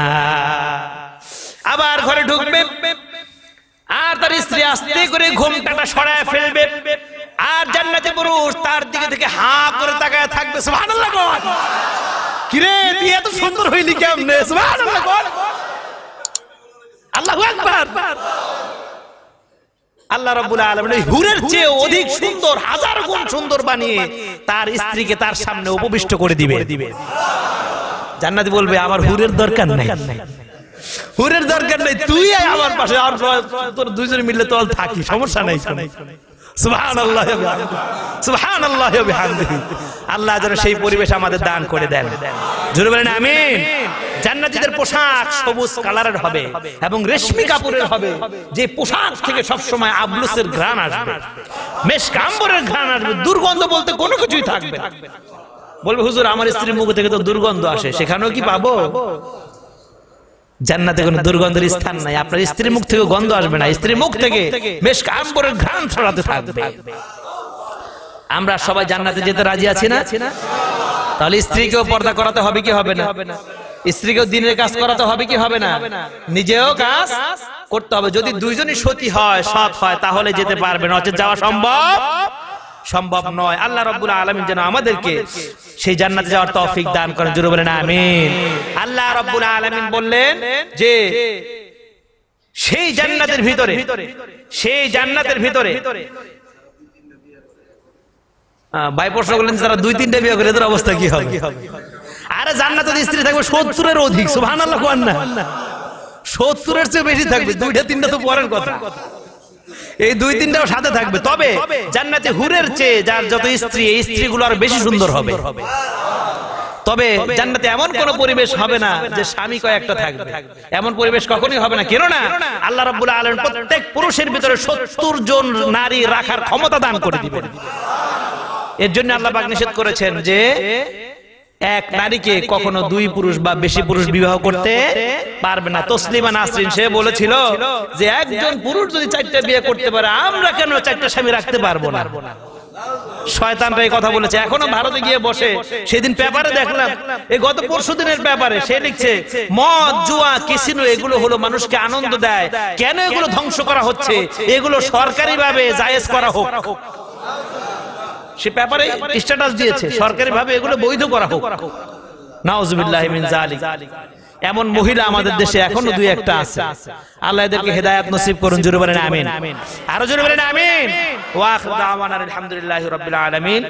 আবার ঘরে ঢুকবে আর তার স্ত্রী আস্তে করে ঘোমটাটা সরায় ফেলবে, আর জান্নাতি পুরুষ তার দিকে থেকে হা করে তাকায় থাকবে। সুবহানাল্লাহ বল, কি রে তুই এত সুন্দর হইলি কেমনে? সুবহানাল্লাহ বল, আল্লাহু আকবার। আল্লাহ রাব্বুল আলামিন এই হুরের চেয়ে অধিক সুন্দর, হাজার গুণ সুন্দর বানিয়ে তার স্ত্রীকে তার সামনে উপবিষ্ট করে দিবে। জান্নাতি বলবে আমার হুরের দরকার নাই, হুরের দরকার নাই, তুই আয় আমার পাশে, আর তোর দুইজনে মিলে চল থাকি, সমস্যা নাই। সুবহানাল্লাহ সুবহানাল্লাহ বিহামদিহি। আল্লাহ যেন সেই পরিবেশ আমাদের দান করে দেন, জোরে বলেন আমিন। জান্নাতীদের পোশাক সবুজ কালারের হবে এবং রেশমি কাপড়ের হবে, যে পোশাক থেকে সব সময় আবলুসের ঘ্রাণ আসবে, মেশক আম্বরের ঘ্রাণ আসবে, দুর্গন্ধ বলতে কোনো কিছুই থাকবে না। বলবে হুজুর আমার স্ত্রীর মুখ থেকে তো দুর্গন্ধ আসে, সেখানেও কি পাবো? জান্নাতে কোনো দুর্গন্ধের স্থান নাই, আপনার স্ত্রীর মুখ থেকে গন্ধ আসবে না, স্ত্রীর মুখ থেকে মেশক আম্বরের ঘ্রাণ ছড়াতে থাকবে। আমরা সবাই জান্নাতে যেতে রাজি আছি না? তাহলে স্ত্রীকেও পর্দা করাতে হবে কি হবে না? স্ত্রীকেও দিনের কাজ করাতে হবে কি হবে না? নিজেও কাজ করতে হবে। যদি দুইজনই সতী হয়, সৎ হয়, তাহলে যেতে পারবে, নচেৎ যাওয়া সম্ভব সম্ভব নয়। আল্লাহ রাব্বুল আলামিন যেন আমাদেরকে সেই জান্নাতে যাওয়ার তৌফিক দান করেন, জোরে বলেন আমিন। আল্লাহ রাব্বুল আলামিন বললেন যে সেই জান্নাতের ভিতরে, সেই জান্নাতের ভিতরে ভাই প্রশ্ন করলেন যারা দুই তিনটা বিয়ে করে এদের অবস্থা কি হবে? আরে জান্নাতের স্ত্রী থাকবে সত্তরের অধিক। সুবহানাল্লাহ কোন না, সত্তরের চেয়ে বেশি থাকবে, দুইটা তিনটা তো পরের কথা, এই দুই তিনটাও সাথে থাকবে। তবে জান্নাতে হুরের চেয়ে যার যত স্ত্রী, এই স্ত্রীগুলো আর বেশি সুন্দর হবে। তবে জান্নাতে এমন কোন পরিবেশ হবে না যে স্বামী কয়েকটা থাকবে, এমন পরিবেশ কখনোই হবে না। কেন না? আল্লাহ রাব্বুল আলামিন প্রত্যেক পুরুষের ভিতরে সত্তর জন নারী রাখার ক্ষমতা দান করে দিবেন। এর জন্য আল্লাহ পাক নিষেধ করেছেন যে এক নারীকে কখনো দুই পুরুষ বা বেশি পুরুষ বিবাহ করতে পারবে না। তসলিমা নাসরিন সে বলেছিল যে একজন পুরুষ যদি চারটা বিয়ে করতে পারে, আমরা কেন চারটা স্বামী রাখতে পারবো না? শয়তানরা এই কথা বলেছে। এখনো ভারতে গিয়ে বসে, সেদিন পেপারে দেখলাম, এই গত পরশুদিনের পেপারে সে লিখছে মদ, জুয়া, ক্যাসিনো এগুলো হলো মানুষকে আনন্দ দেয়, কেন এগুলো ধ্বংস করা হচ্ছে? এগুলো সরকারিভাবে জায়েজ করা হোক। সে ব্যাপারে স্ট্যাটাস দিয়েছে সরকারিভাবে এগুলো বৈধ করা হোক। নাউজুবিল্লাহি মিন যালিক। এমন মহিলা আমাদের দেশে এখনো দুই একটা আছে, আল্লাহ এদেরকে হেদায়েত নসিব করুন, জোরে বলেন আমিন, আরো জোরে বলেন আমিন। ওয়া আখিরু দাওয়ানা আলহামদুলিল্লাহি রাব্বিল আলামিন।